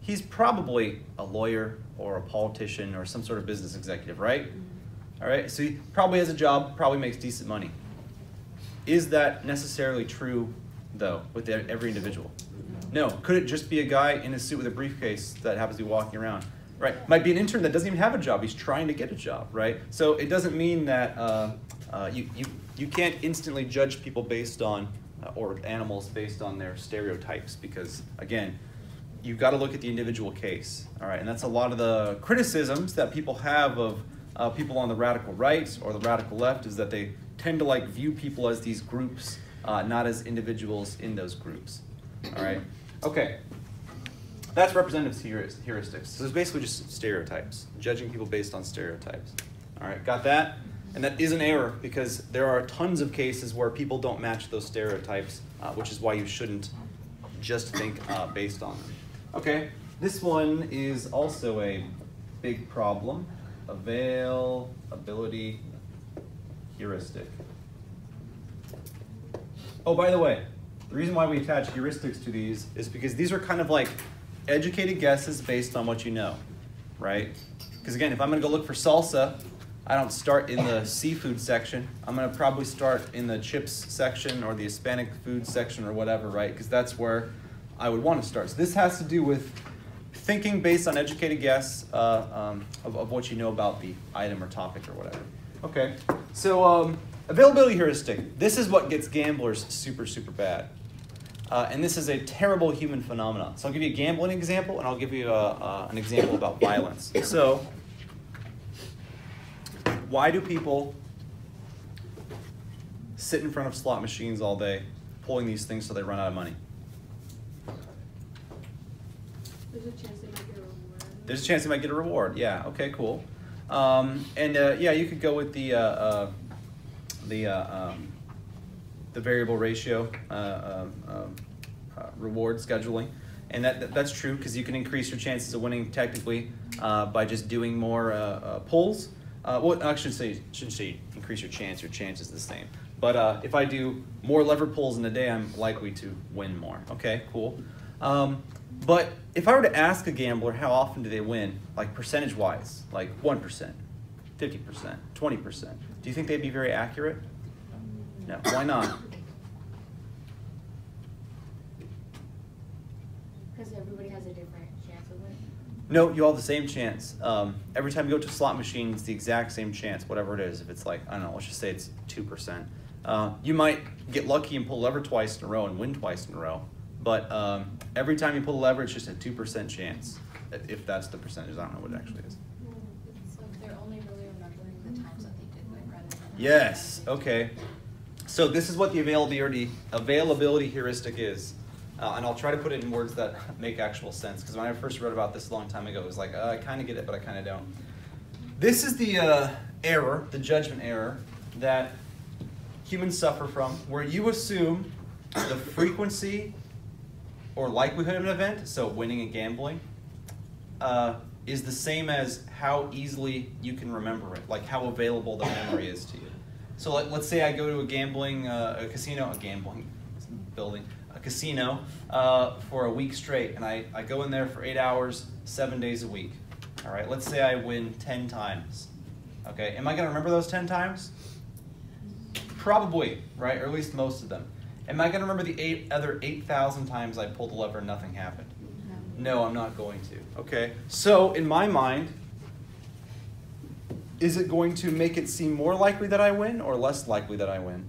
he's probably a lawyer or a politician or some sort of business executive, right? All right, so he probably has a job, probably makes decent money. Is that necessarily true, though, with every individual? No. Could it just be a guy in a suit with a briefcase that happens to be walking around? Right. Might be an intern that doesn't even have a job. He's trying to get a job, right? So it doesn't mean that you can't instantly judge people based on, or animals based on their stereotypes, because, again, you've got to look at the individual case, all right? And that's a lot of the criticisms that people have of people on the radical right or the radical left, is that they tend to view people as these groups, not as individuals in those groups, all right? Okay, that's representative heuristics. So it's basically just stereotypes, judging people based on stereotypes, all right? Got that? And that is an error, because there are tons of cases where people don't match those stereotypes, which is why you shouldn't just think based on them. Okay, this one is also a big problem. Availability heuristic. Oh, by the way, the reason why we attach heuristics to these is because these are kind of like educated guesses based on what you know, right? Because again, if I'm gonna go look for salsa, I don't start in the seafood section. I'm gonna probably start in the chips section or the Hispanic food section or whatever, right? Because that's where I would want to start. So this has to do with thinking based on educated guess of what you know about the item or topic or whatever. Okay, so availability heuristic. This is what gets gamblers super, super bad. And this is a terrible human phenomenon. So I'll give you a gambling example, and I'll give you an example about violence. So, why do people sit in front of slot machines all day pulling these things so they run out of money? There's a chance they might get a reward. There's a chance they might get a reward. Yeah, okay, cool. Yeah, you could go with the variable ratio reward scheduling. And that's true, because you can increase your chances of winning technically by just doing more pulls. Well, I shouldn't say increase your chance. Your chance is the same. But if I do more lever pulls in a day, I'm likely to win more. Okay, cool. But if I were to ask a gambler how often do they win, like percentage-wise, like 1%, 50%, 20%, do you think they'd be very accurate? No. Why not? Because everybody has a different chance of winning. No, you all have the same chance. Every time you go to a slot machine, it's the exact same chance, whatever it is. If it's like, I don't know, let's just say it's 2%. You might get lucky and pull lever twice in a row and win twice in a row. But every time you pull a lever, it's just a 2% chance, if that's the percentage. I don't know what it actually is. So they're only really remembering the times that they did win rather than... Yes, okay. So this is what the availability heuristic is. And I'll try to put it in words that make actual sense, because when I first read about this a long time ago, it was like, I kind of get it, but I kind of don't. This is the error, the judgment error, that humans suffer from, where you assume the frequency or likelihood of an event, so winning and gambling, is the same as how easily you can remember it, like how available the memory is to you. So let's say I go to a gambling, a casino for a week straight, and I go in there for 8 hours, 7 days a week. All right, let's say I win 10 times. Okay, am I gonna remember those 10 times? Probably, right, or at least most of them. Am I going to remember the other 8,000 times I pulled the lever and nothing happened? No, I'm not going to. Okay, so in my mind, is it going to make it seem more likely that I win or less likely that I win?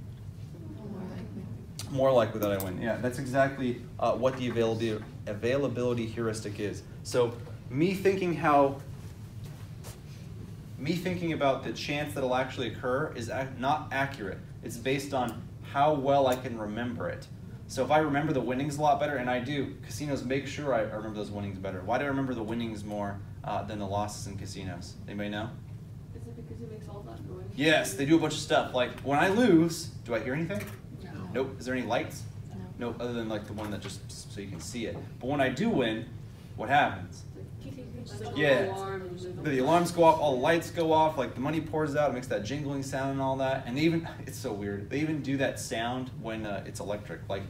More likely that I win, yeah. That's exactly what the availability heuristic is. So me thinking about the chance that it'll actually occur is not accurate. It's based on how well I can remember it. So if I remember the winnings a lot better, and I do, casinos make sure I remember those winnings better. Why do I remember the winnings more than the losses in casinos? Anybody know? Is it because it makes all that noise? Yes, they do a bunch of stuff. Like when I lose, do I hear anything? No. Nope. Is there any lights? No. Nope, other than like the one that just so you can see it. But when I do win, what happens? Yeah. The alarms go off, all the lights go off, like the money pours out, it makes that jingling sound and all that. And they even, it's so weird, they even do that sound when it's electric. Like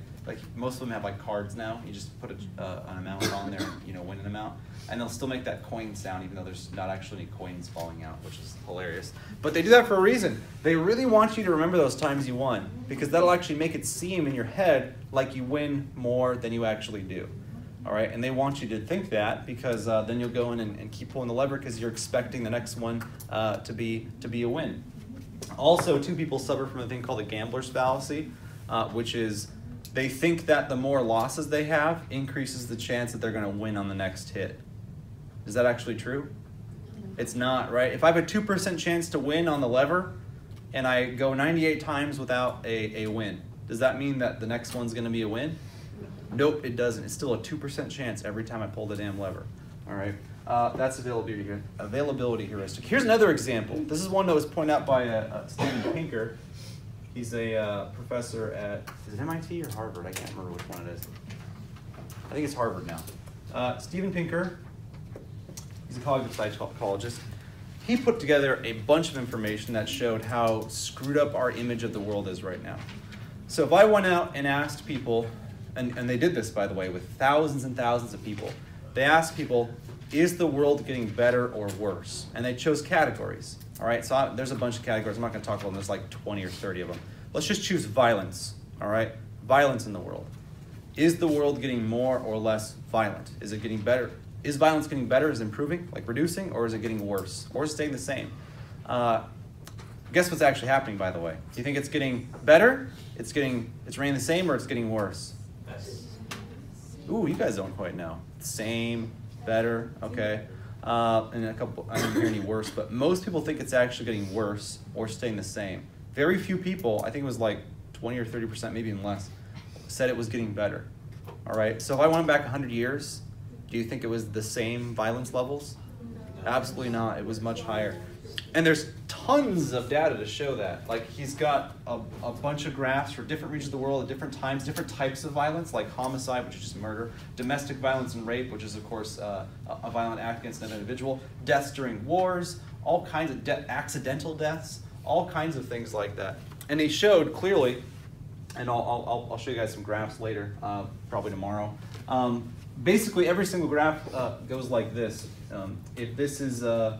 most of them have like cards now. You just put an amount on there, and, you know, win an amount. And they'll still make that coin sound even though there's not actually any coins falling out, which is hilarious. But they do that for a reason. They really want you to remember those times you won, because that'll actually make it seem in your head like you win more than you actually do. All right, and they want you to think that, because then you'll go in and keep pulling the lever because you're expecting the next one to be a win. Also, too, people suffer from a thing called the gambler's fallacy, which is they think that the more losses they have increases the chance that they're going to win on the next hit. Is that actually true? It's not, right? If I have a 2% chance to win on the lever and I go 98 times without a win, does that mean that the next one's going to be a win? Nope, it doesn't. It's still a 2% chance every time I pull the damn lever. All right, that's availability heuristic. Here's another example. This is one that was pointed out by Steven Pinker. He's a professor at, is it MIT or Harvard? I can't remember which one it is. I think it's Harvard now. Steven Pinker, he's a cognitive psychologist. He put together a bunch of information that showed how screwed up our image of the world is right now. So if I went out and asked people, and they did this, by the way, with thousands and thousands of people. They asked people, is the world getting better or worse? And they chose categories, all right? So there's a bunch of categories. I'm not gonna talk about them. There's like 20 or 30 of them. Let's just choose violence, all right? Violence in the world. Is the world getting more or less violent? Is it getting better? Is violence getting better, is it improving, like reducing, or is it getting worse? Or is it staying the same? Guess what's actually happening, by the way? Do you think it's getting better, it's remaining the same, or it's getting worse? Ooh, you guys don't quite know. Same, better, okay. And a couple, I don't hear any worse, but most people think it's actually getting worse or staying the same. Very few people, I think it was like 20 or 30%, maybe even less, said it was getting better, all right? So if I went back 100 years, do you think it was the same violence levels? No. Absolutely not, it was much higher. And there's tons of data to show that. Like, he's got a bunch of graphs for different regions of the world at different times, different types of violence, like homicide, which is just murder, domestic violence and rape, which is, of course, a violent act against another individual, deaths during wars, all kinds of accidental deaths, all kinds of things like that. And he showed clearly, and I'll show you guys some graphs later, probably tomorrow. Basically, every single graph goes like this. If this is... the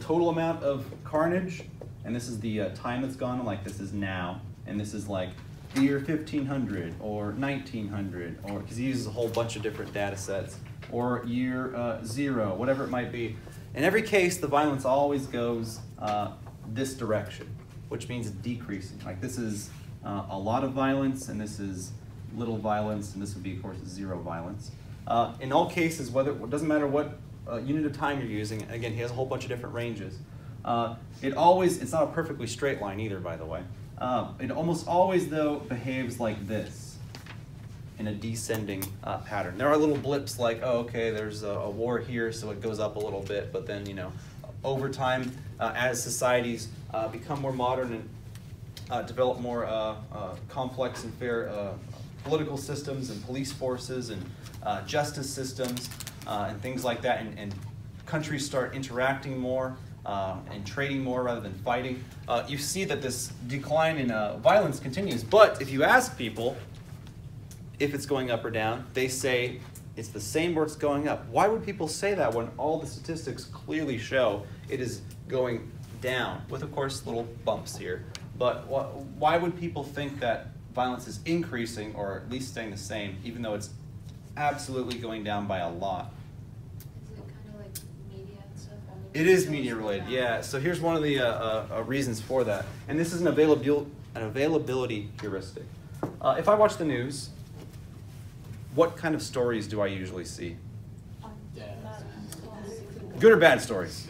total amount of carnage, and this is the time that's gone, like this is now, and this is like the year 1500 or 1900, or because he uses a whole bunch of different data sets, or year zero, whatever it might be. In every case, the violence always goes this direction, which means decreasing. Like this is a lot of violence, and this is little violence, and this would be, of course, zero violence. In all cases, whether it doesn't matter what unit of time you're using. Again, he has a whole bunch of different ranges. It's not a perfectly straight line either, by the way. It almost always, though, behaves like this in a descending pattern. There are little blips like, oh, okay, there's a war here, so it goes up a little bit, but then, you know, over time, as societies become more modern and develop more complex and fair political systems and police forces and justice systems, and things like that, and countries start interacting more and trading more rather than fighting, you see that this decline in violence continues. But if you ask people if it's going up or down, they say it's the same or it's going up. Why would people say that when all the statistics clearly show it is going down, with, of course, little bumps here? But why would people think that violence is increasing or at least staying the same, even though it's absolutely going down by a lot? It is media related, yeah. So here's one of the reasons for that. And this is an availability heuristic. If I watch the news, what kind of stories do I usually see? Good or bad stories?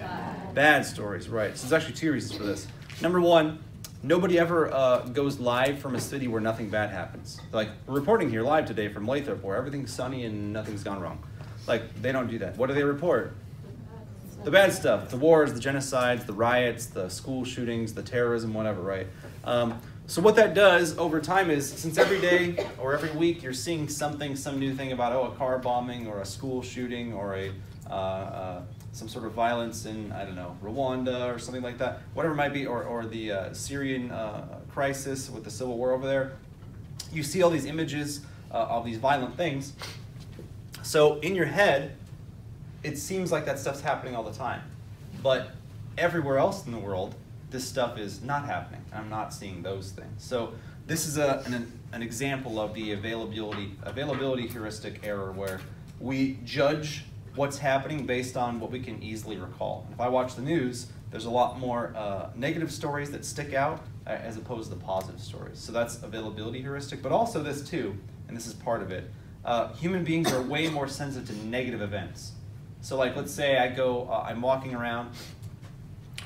Bad stories, right. So there's actually two reasons for this. Number one, nobody ever goes live from a city where nothing bad happens. Like, we're reporting here live today from Lathrop where everything's sunny and nothing's gone wrong. Like, they don't do that. What do they report? The bad stuff. The wars, the genocides, the riots, the school shootings, the terrorism, whatever, right? So what that does over time is, since every day or every week you're seeing some new thing about, oh, a car bombing or a school shooting or some sort of violence in, I don't know, Rwanda or something like that, whatever it might be, or the Syrian crisis with the civil war over there. You see all these images of these violent things. So in your head, it seems like that stuff's happening all the time. But everywhere else in the world, this stuff is not happening. I'm not seeing those things. So this is an example of the availability heuristic error, where we judge what's happening based on what we can easily recall. And if I watch the news, there's a lot more negative stories that stick out as opposed to the positive stories. So that's availability heuristic, but also this too, and this is part of it. Human beings are way more sensitive to negative events. So like, let's say I go, I'm walking around,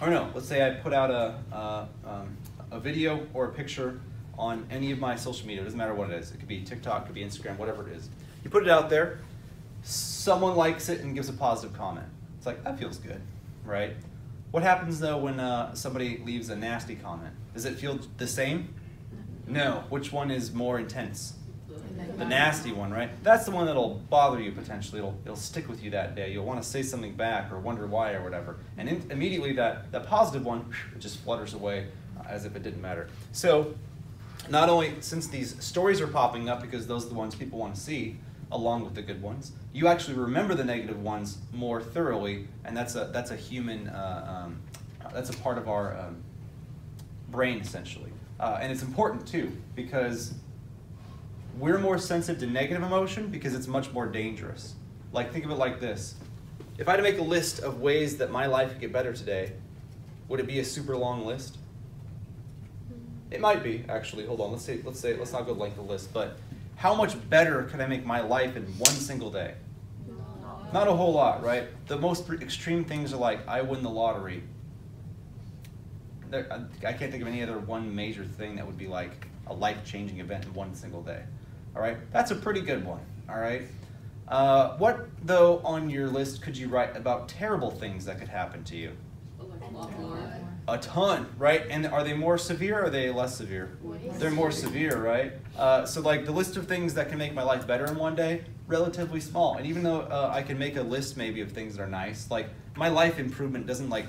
or no, let's say I put out a video or a picture on any of my social media. It doesn't matter what it is. It could be TikTok, it could be Instagram, whatever it is. You put it out there, someone likes it and gives a positive comment. It's like, that feels good, right? What happens though when somebody leaves a nasty comment? Does it feel the same? No. Which one is more intense? The nasty one, right? That's the one that'll bother you potentially. It'll stick with you that day. You'll want to say something back or wonder why or whatever. And immediately that positive one, it just flutters away as if it didn't matter. So not only, since these stories are popping up because those are the ones people want to see, along with the good ones, you actually remember the negative ones more thoroughly, and that's a human, that's a part of our brain essentially. And it's important too, because we're more sensitive to negative emotion because it's much more dangerous. Like, think of it like this. If I had to make a list of ways that my life could get better today, would it be a super long list? It might be, actually. Hold on, let's not go length of the list, but how much better could I make my life in one single day? Not a whole lot, right? The most extreme things are like, I win the lottery. I can't think of any other one major thing that would be like a life-changing event in one single day. All right, that's a pretty good one, all right? What, though, on your list could you write about terrible things that could happen to you? A ton, right? And are they more severe or are they less severe? They're more severe, right? So like the list of things that can make my life better in one day, relatively small. And even though I can make a list maybe of things that are nice, like my life improvement doesn't like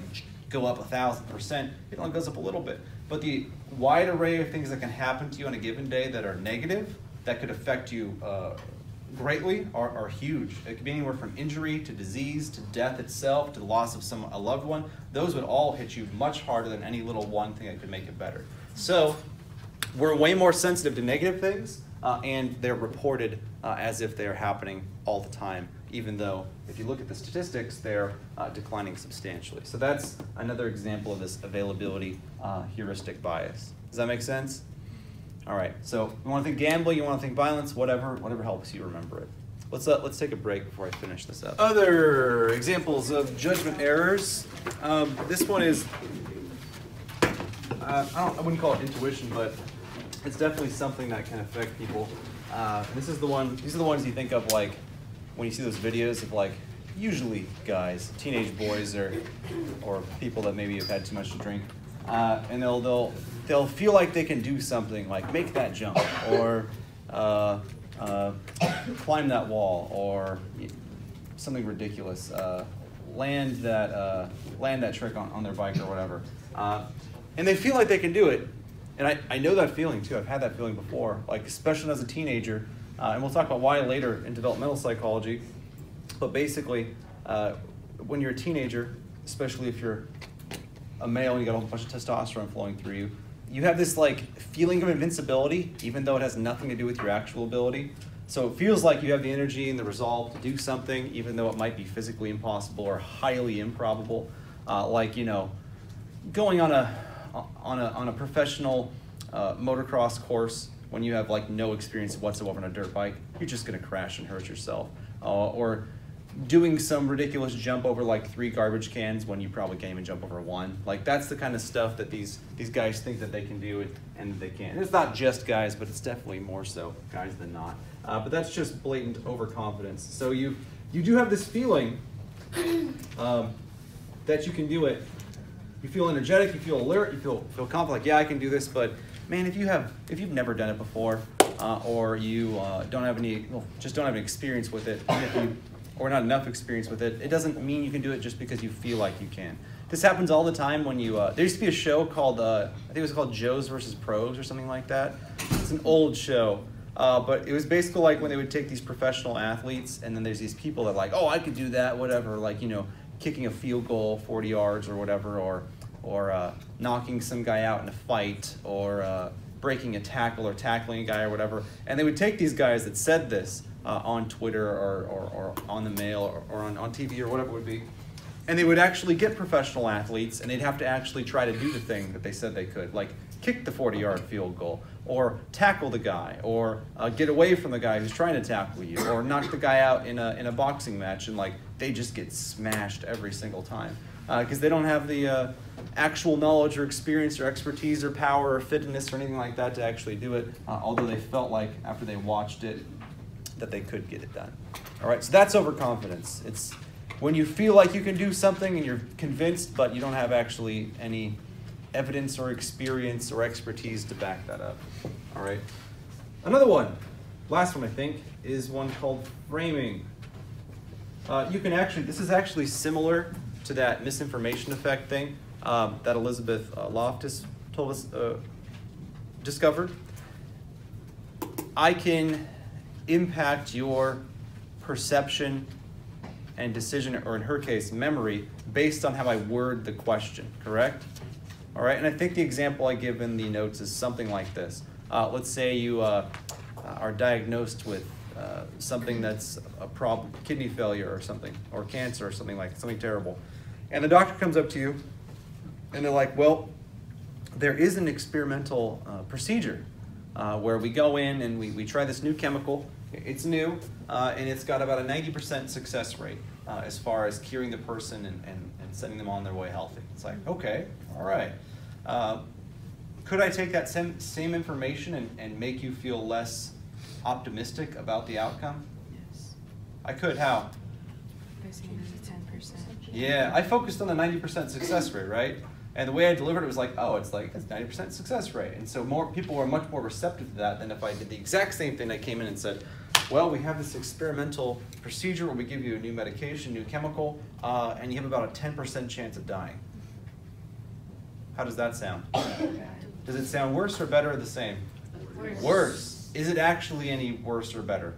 go up 1,000%, it only goes up a little bit. But the wide array of things that can happen to you on a given day that are negative, that could affect you greatly, are huge. It could be anywhere from injury to disease to death itself to the loss of a loved one. Those would all hit you much harder than any little one thing that could make it better. So we're way more sensitive to negative things, and they're reported as if they're happening all the time, even though if you look at the statistics, they're declining substantially. So that's another example of this availability heuristic bias. Does that make sense? All right, so you want to think gambling, you want to think violence, whatever helps you remember it. Let's take a break before I finish this up. Other examples of judgment errors. This one is, I wouldn't call it intuition, but it's definitely something that can affect people. This is the one. These are the ones you think of, like when you see those videos of like, usually guys, teenage boys, or people that maybe have had too much to drink, and they'll feel like they can do something, like make that jump, or climb that wall, or something ridiculous, land that trick on their bike or whatever. And they feel like they can do it. And I know that feeling too. I've had that feeling before, like especially as a teenager. And we'll talk about why later in developmental psychology. But basically, when you're a teenager, especially if you're a male and you got a whole bunch of testosterone flowing through you, you have this like feeling of invincibility, even though it has nothing to do with your actual ability. So it feels like you have the energy and the resolve to do something, even though it might be physically impossible or highly improbable. Like, you know, going on a professional motocross course when you have like no experience whatsoever on a dirt bike, you're just gonna crash and hurt yourself. Or doing some ridiculous jump over like 3 garbage cans when you probably can't even jump over 1. Like, that's the kind of stuff that these guys think that they can do and they can't. And it's not just guys, but it's definitely more so guys than not. But that's just blatant overconfidence. So you do have this feeling that you can do it. You feel energetic, you feel alert, you feel confident, like, yeah, I can do this. But man, if you've never done it before, or you don't have any, well, just don't have any experience with it, or not enough experience with it, it doesn't mean you can do it just because you feel like you can. This happens all the time when you, there used to be a show called, I think it was called Joes versus Pros or something like that. It's an old show, but it was basically like when they would take these professional athletes and then there's these people that like, oh, I could do that, whatever, like, you know, kicking a field goal 40 yards or whatever, or knocking some guy out in a fight, or breaking a tackle or tackling a guy or whatever. And they would take these guys that said this on Twitter or on the mail or on TV or whatever it would be. And they would actually get professional athletes and they'd have to actually try to do the thing that they said they could, like kick the 40-yard field goal or tackle the guy or get away from the guy who's trying to tackle you or knock the guy out in a boxing match, and like they just get smashed every single time because they don't have the actual knowledge or experience or expertise or power or fitness or anything like that to actually do it, although they felt like after they watched it that they could get it done. All right, so that's overconfidence. It's when you feel like you can do something and you're convinced, but you don't have actually any evidence or experience or expertise to back that up. All right, another one, last one I think, is one called framing. You can actually, this is actually similar to that misinformation effect thing that Elizabeth Loftus told us, discovered. I can impact your perception and decision, or in her case, memory, based on how I word the question, correct? All right, and I think the example I give in the notes is something like this. Let's say you are diagnosed with something that's a problem, kidney failure or something, or cancer or something like something terrible. And the doctor comes up to you and they're like, well, there is an experimental procedure where we go in and we try this new chemical. It's new, and it's got about a 90% success rate as far as curing the person and sending them on their way healthy. It's like, okay, all right. Could I take that same information and make you feel less optimistic about the outcome? Yes. I could. How? By saying there's a 10%. Yeah, I focused on the 90% success rate, right? And the way I delivered it was like, oh, it's like, that's 90% success rate. And so more people were much more receptive to that than if I did the exact same thing. I came in and said, well, we have this experimental procedure where we give you a new medication, new chemical, and you have about a 10% chance of dying. How does that sound? Does it sound worse or better or the same? Worse. Worse. Is it actually any worse or better?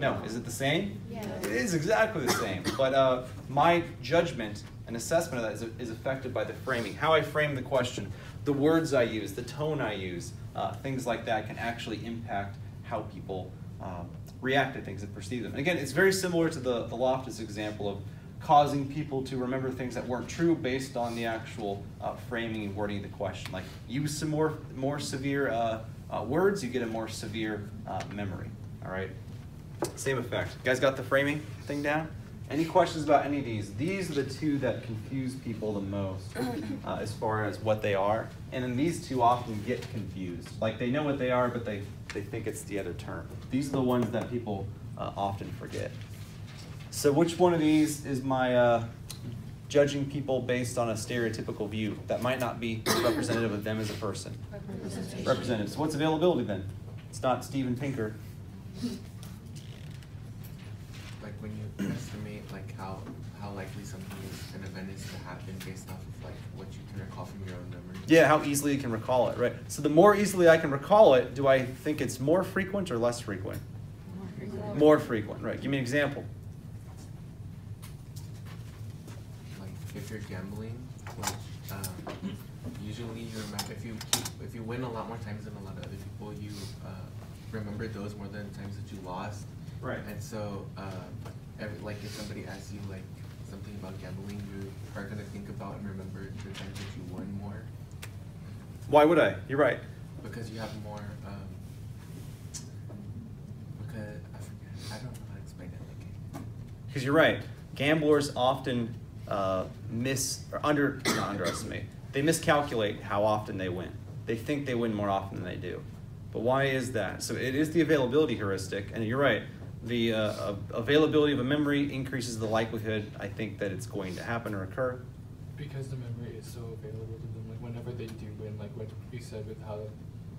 No. No. Is it the same? Yeah. It is exactly the same. But my judgment and assessment of that is affected by the framing. How I frame the question, the words I use, the tone I use, things like that can actually impact how people react to things and perceive them. And again, it's very similar to the Loftus example of causing people to remember things that weren't true based on the actual framing and wording of the question. Like use some more severe words, you get a more severe memory, all right? Same effect. You guys got the framing thing down? Any questions about any of these? These are the two that confuse people the most as far as what they are. And then these two often get confused. Like they know what they are, but they think it's the other term. These are the ones that people often forget. So which one of these is my judging people based on a stereotypical view that might not be representative of them as a person? Representative. So what's availability then? It's not Steven Pinker. Like when you estimate like how likely something is an event is to happen based off of like what you can recall from your own memory. Yeah, how easily you can recall it, right? So the more easily I can recall it, do I think it's more frequent or less frequent? More frequent. More frequent, right. Give me an example. Like if you're gambling, like usually you remember if you win a lot more times than a lot of other people, you remember those more than times that you lost. Right. And so, like if somebody asks you like something about gambling, you are going to think about and remember the times that you won more. Why would I? You're right. Because you have more, because I don't know how to explain it. Because you're right. Gamblers often underestimate. They miscalculate how often they win. They think they win more often than they do. But why is that? So it is the availability heuristic, and you're right. The availability of a memory increases the likelihood, I think, that it's going to happen or occur. Because the memory is so available to them, like whenever they do win, like what you said with how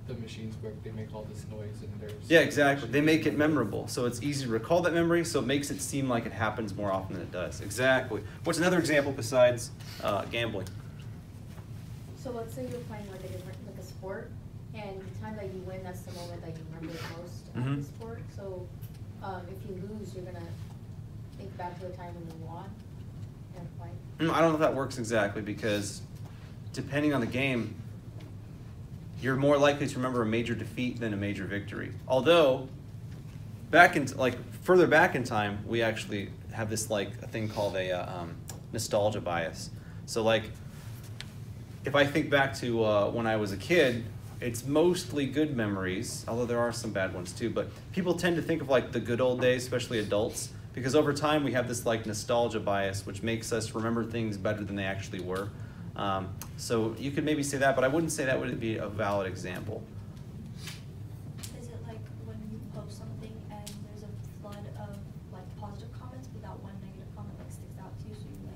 the machines work. They make all this noise and there's... Yeah, exactly. They make it memorable. So it's easy to recall that memory, so it makes it seem like it happens more often than it does. Exactly. What's another example besides gambling? So let's say you're playing like a different, like a sport, and the time that you win, that's the moment that you remember the most of the sport. So if you lose, you're going to think back to the time when you won and play. I don't know if that works exactly, because depending on the game, you're more likely to remember a major defeat than a major victory. Although, back in further back in time, we actually have this a thing called a nostalgia bias. So if I think back to when I was a kid, it's mostly good memories, although there are some bad ones too. But people tend to think of the good old days, especially adults, because over time we have this nostalgia bias, which makes us remember things better than they actually were. So you could maybe say that, but I wouldn't say that would be a valid example. Is it like when you post something and there's a flood of positive comments, but that one negative comment sticks out to you, so you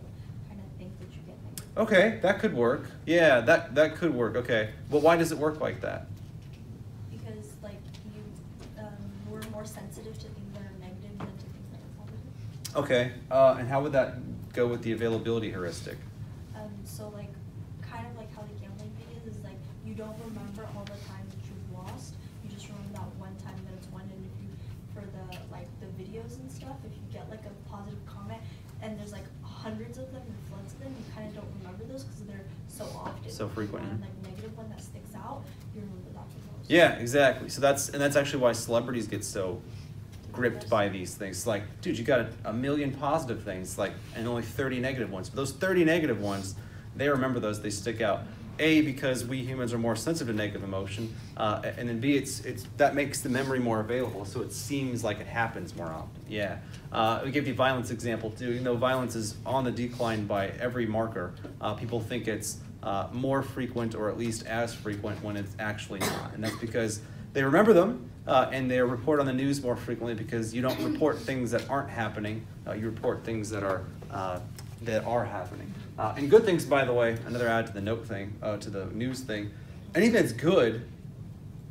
kind of think that you get negative? Okay, that could work. Yeah, that could work. Okay, well, why does it work like that? Because you we're more sensitive to things that are negative than to things that are positive. Okay, and how would that go with the availability heuristic? So kind of how the gambling thing is you don't remember all the times that you've lost. You just remember that one time that it's won. And if you, for the the videos and stuff, if you get a positive comment and there's hundreds of them and floods of them, you kind of don't remember those because they're so often, so frequent. And negative one that sticks out, you remember that the most. Yeah, exactly. So that's actually why celebrities get so gripped by these things. Dude, you got a million positive things, and only 30 negative ones. But those 30 negative ones, they remember those, they stick out. A, because we humans are more sensitive to negative emotion, and then B, it's that makes the memory more available, so it seems like it happens more often. Yeah, we give you violence example too. Even though violence is on the decline by every marker, people think it's more frequent or at least as frequent when it's actually not, and that's because they remember them, and they report on the news more frequently because you don't report things that aren't happening. You report things that are happening. And good things, by the way, another add to the note thing, to the news thing, anything that's good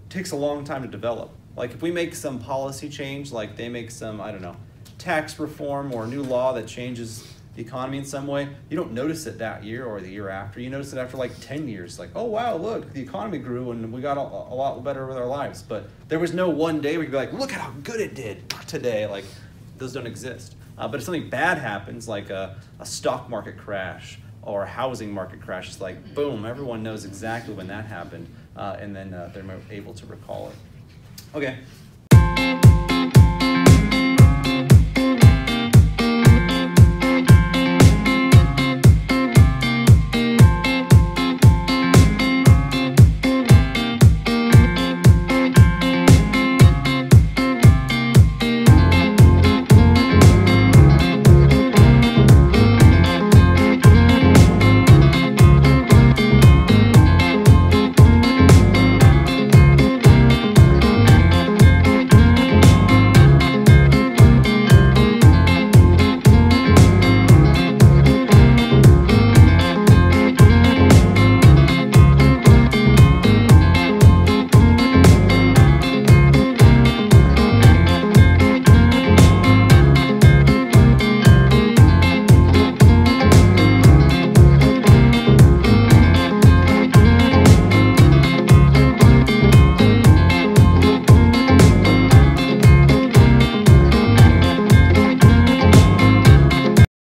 takes a long time to develop. If we make some policy change, they make some, I don't know, tax reform or new law that changes the economy in some way, you don't notice it that year or the year after. You notice it after 10 years, oh wow, look, the economy grew and we got a lot better with our lives. But there was no one day where you'd be look at how good it did today. Those don't exist. But if something bad happens, a stock market crash or a housing market crash, it's boom, everyone knows exactly when that happened, and then they're able to recall it. Okay.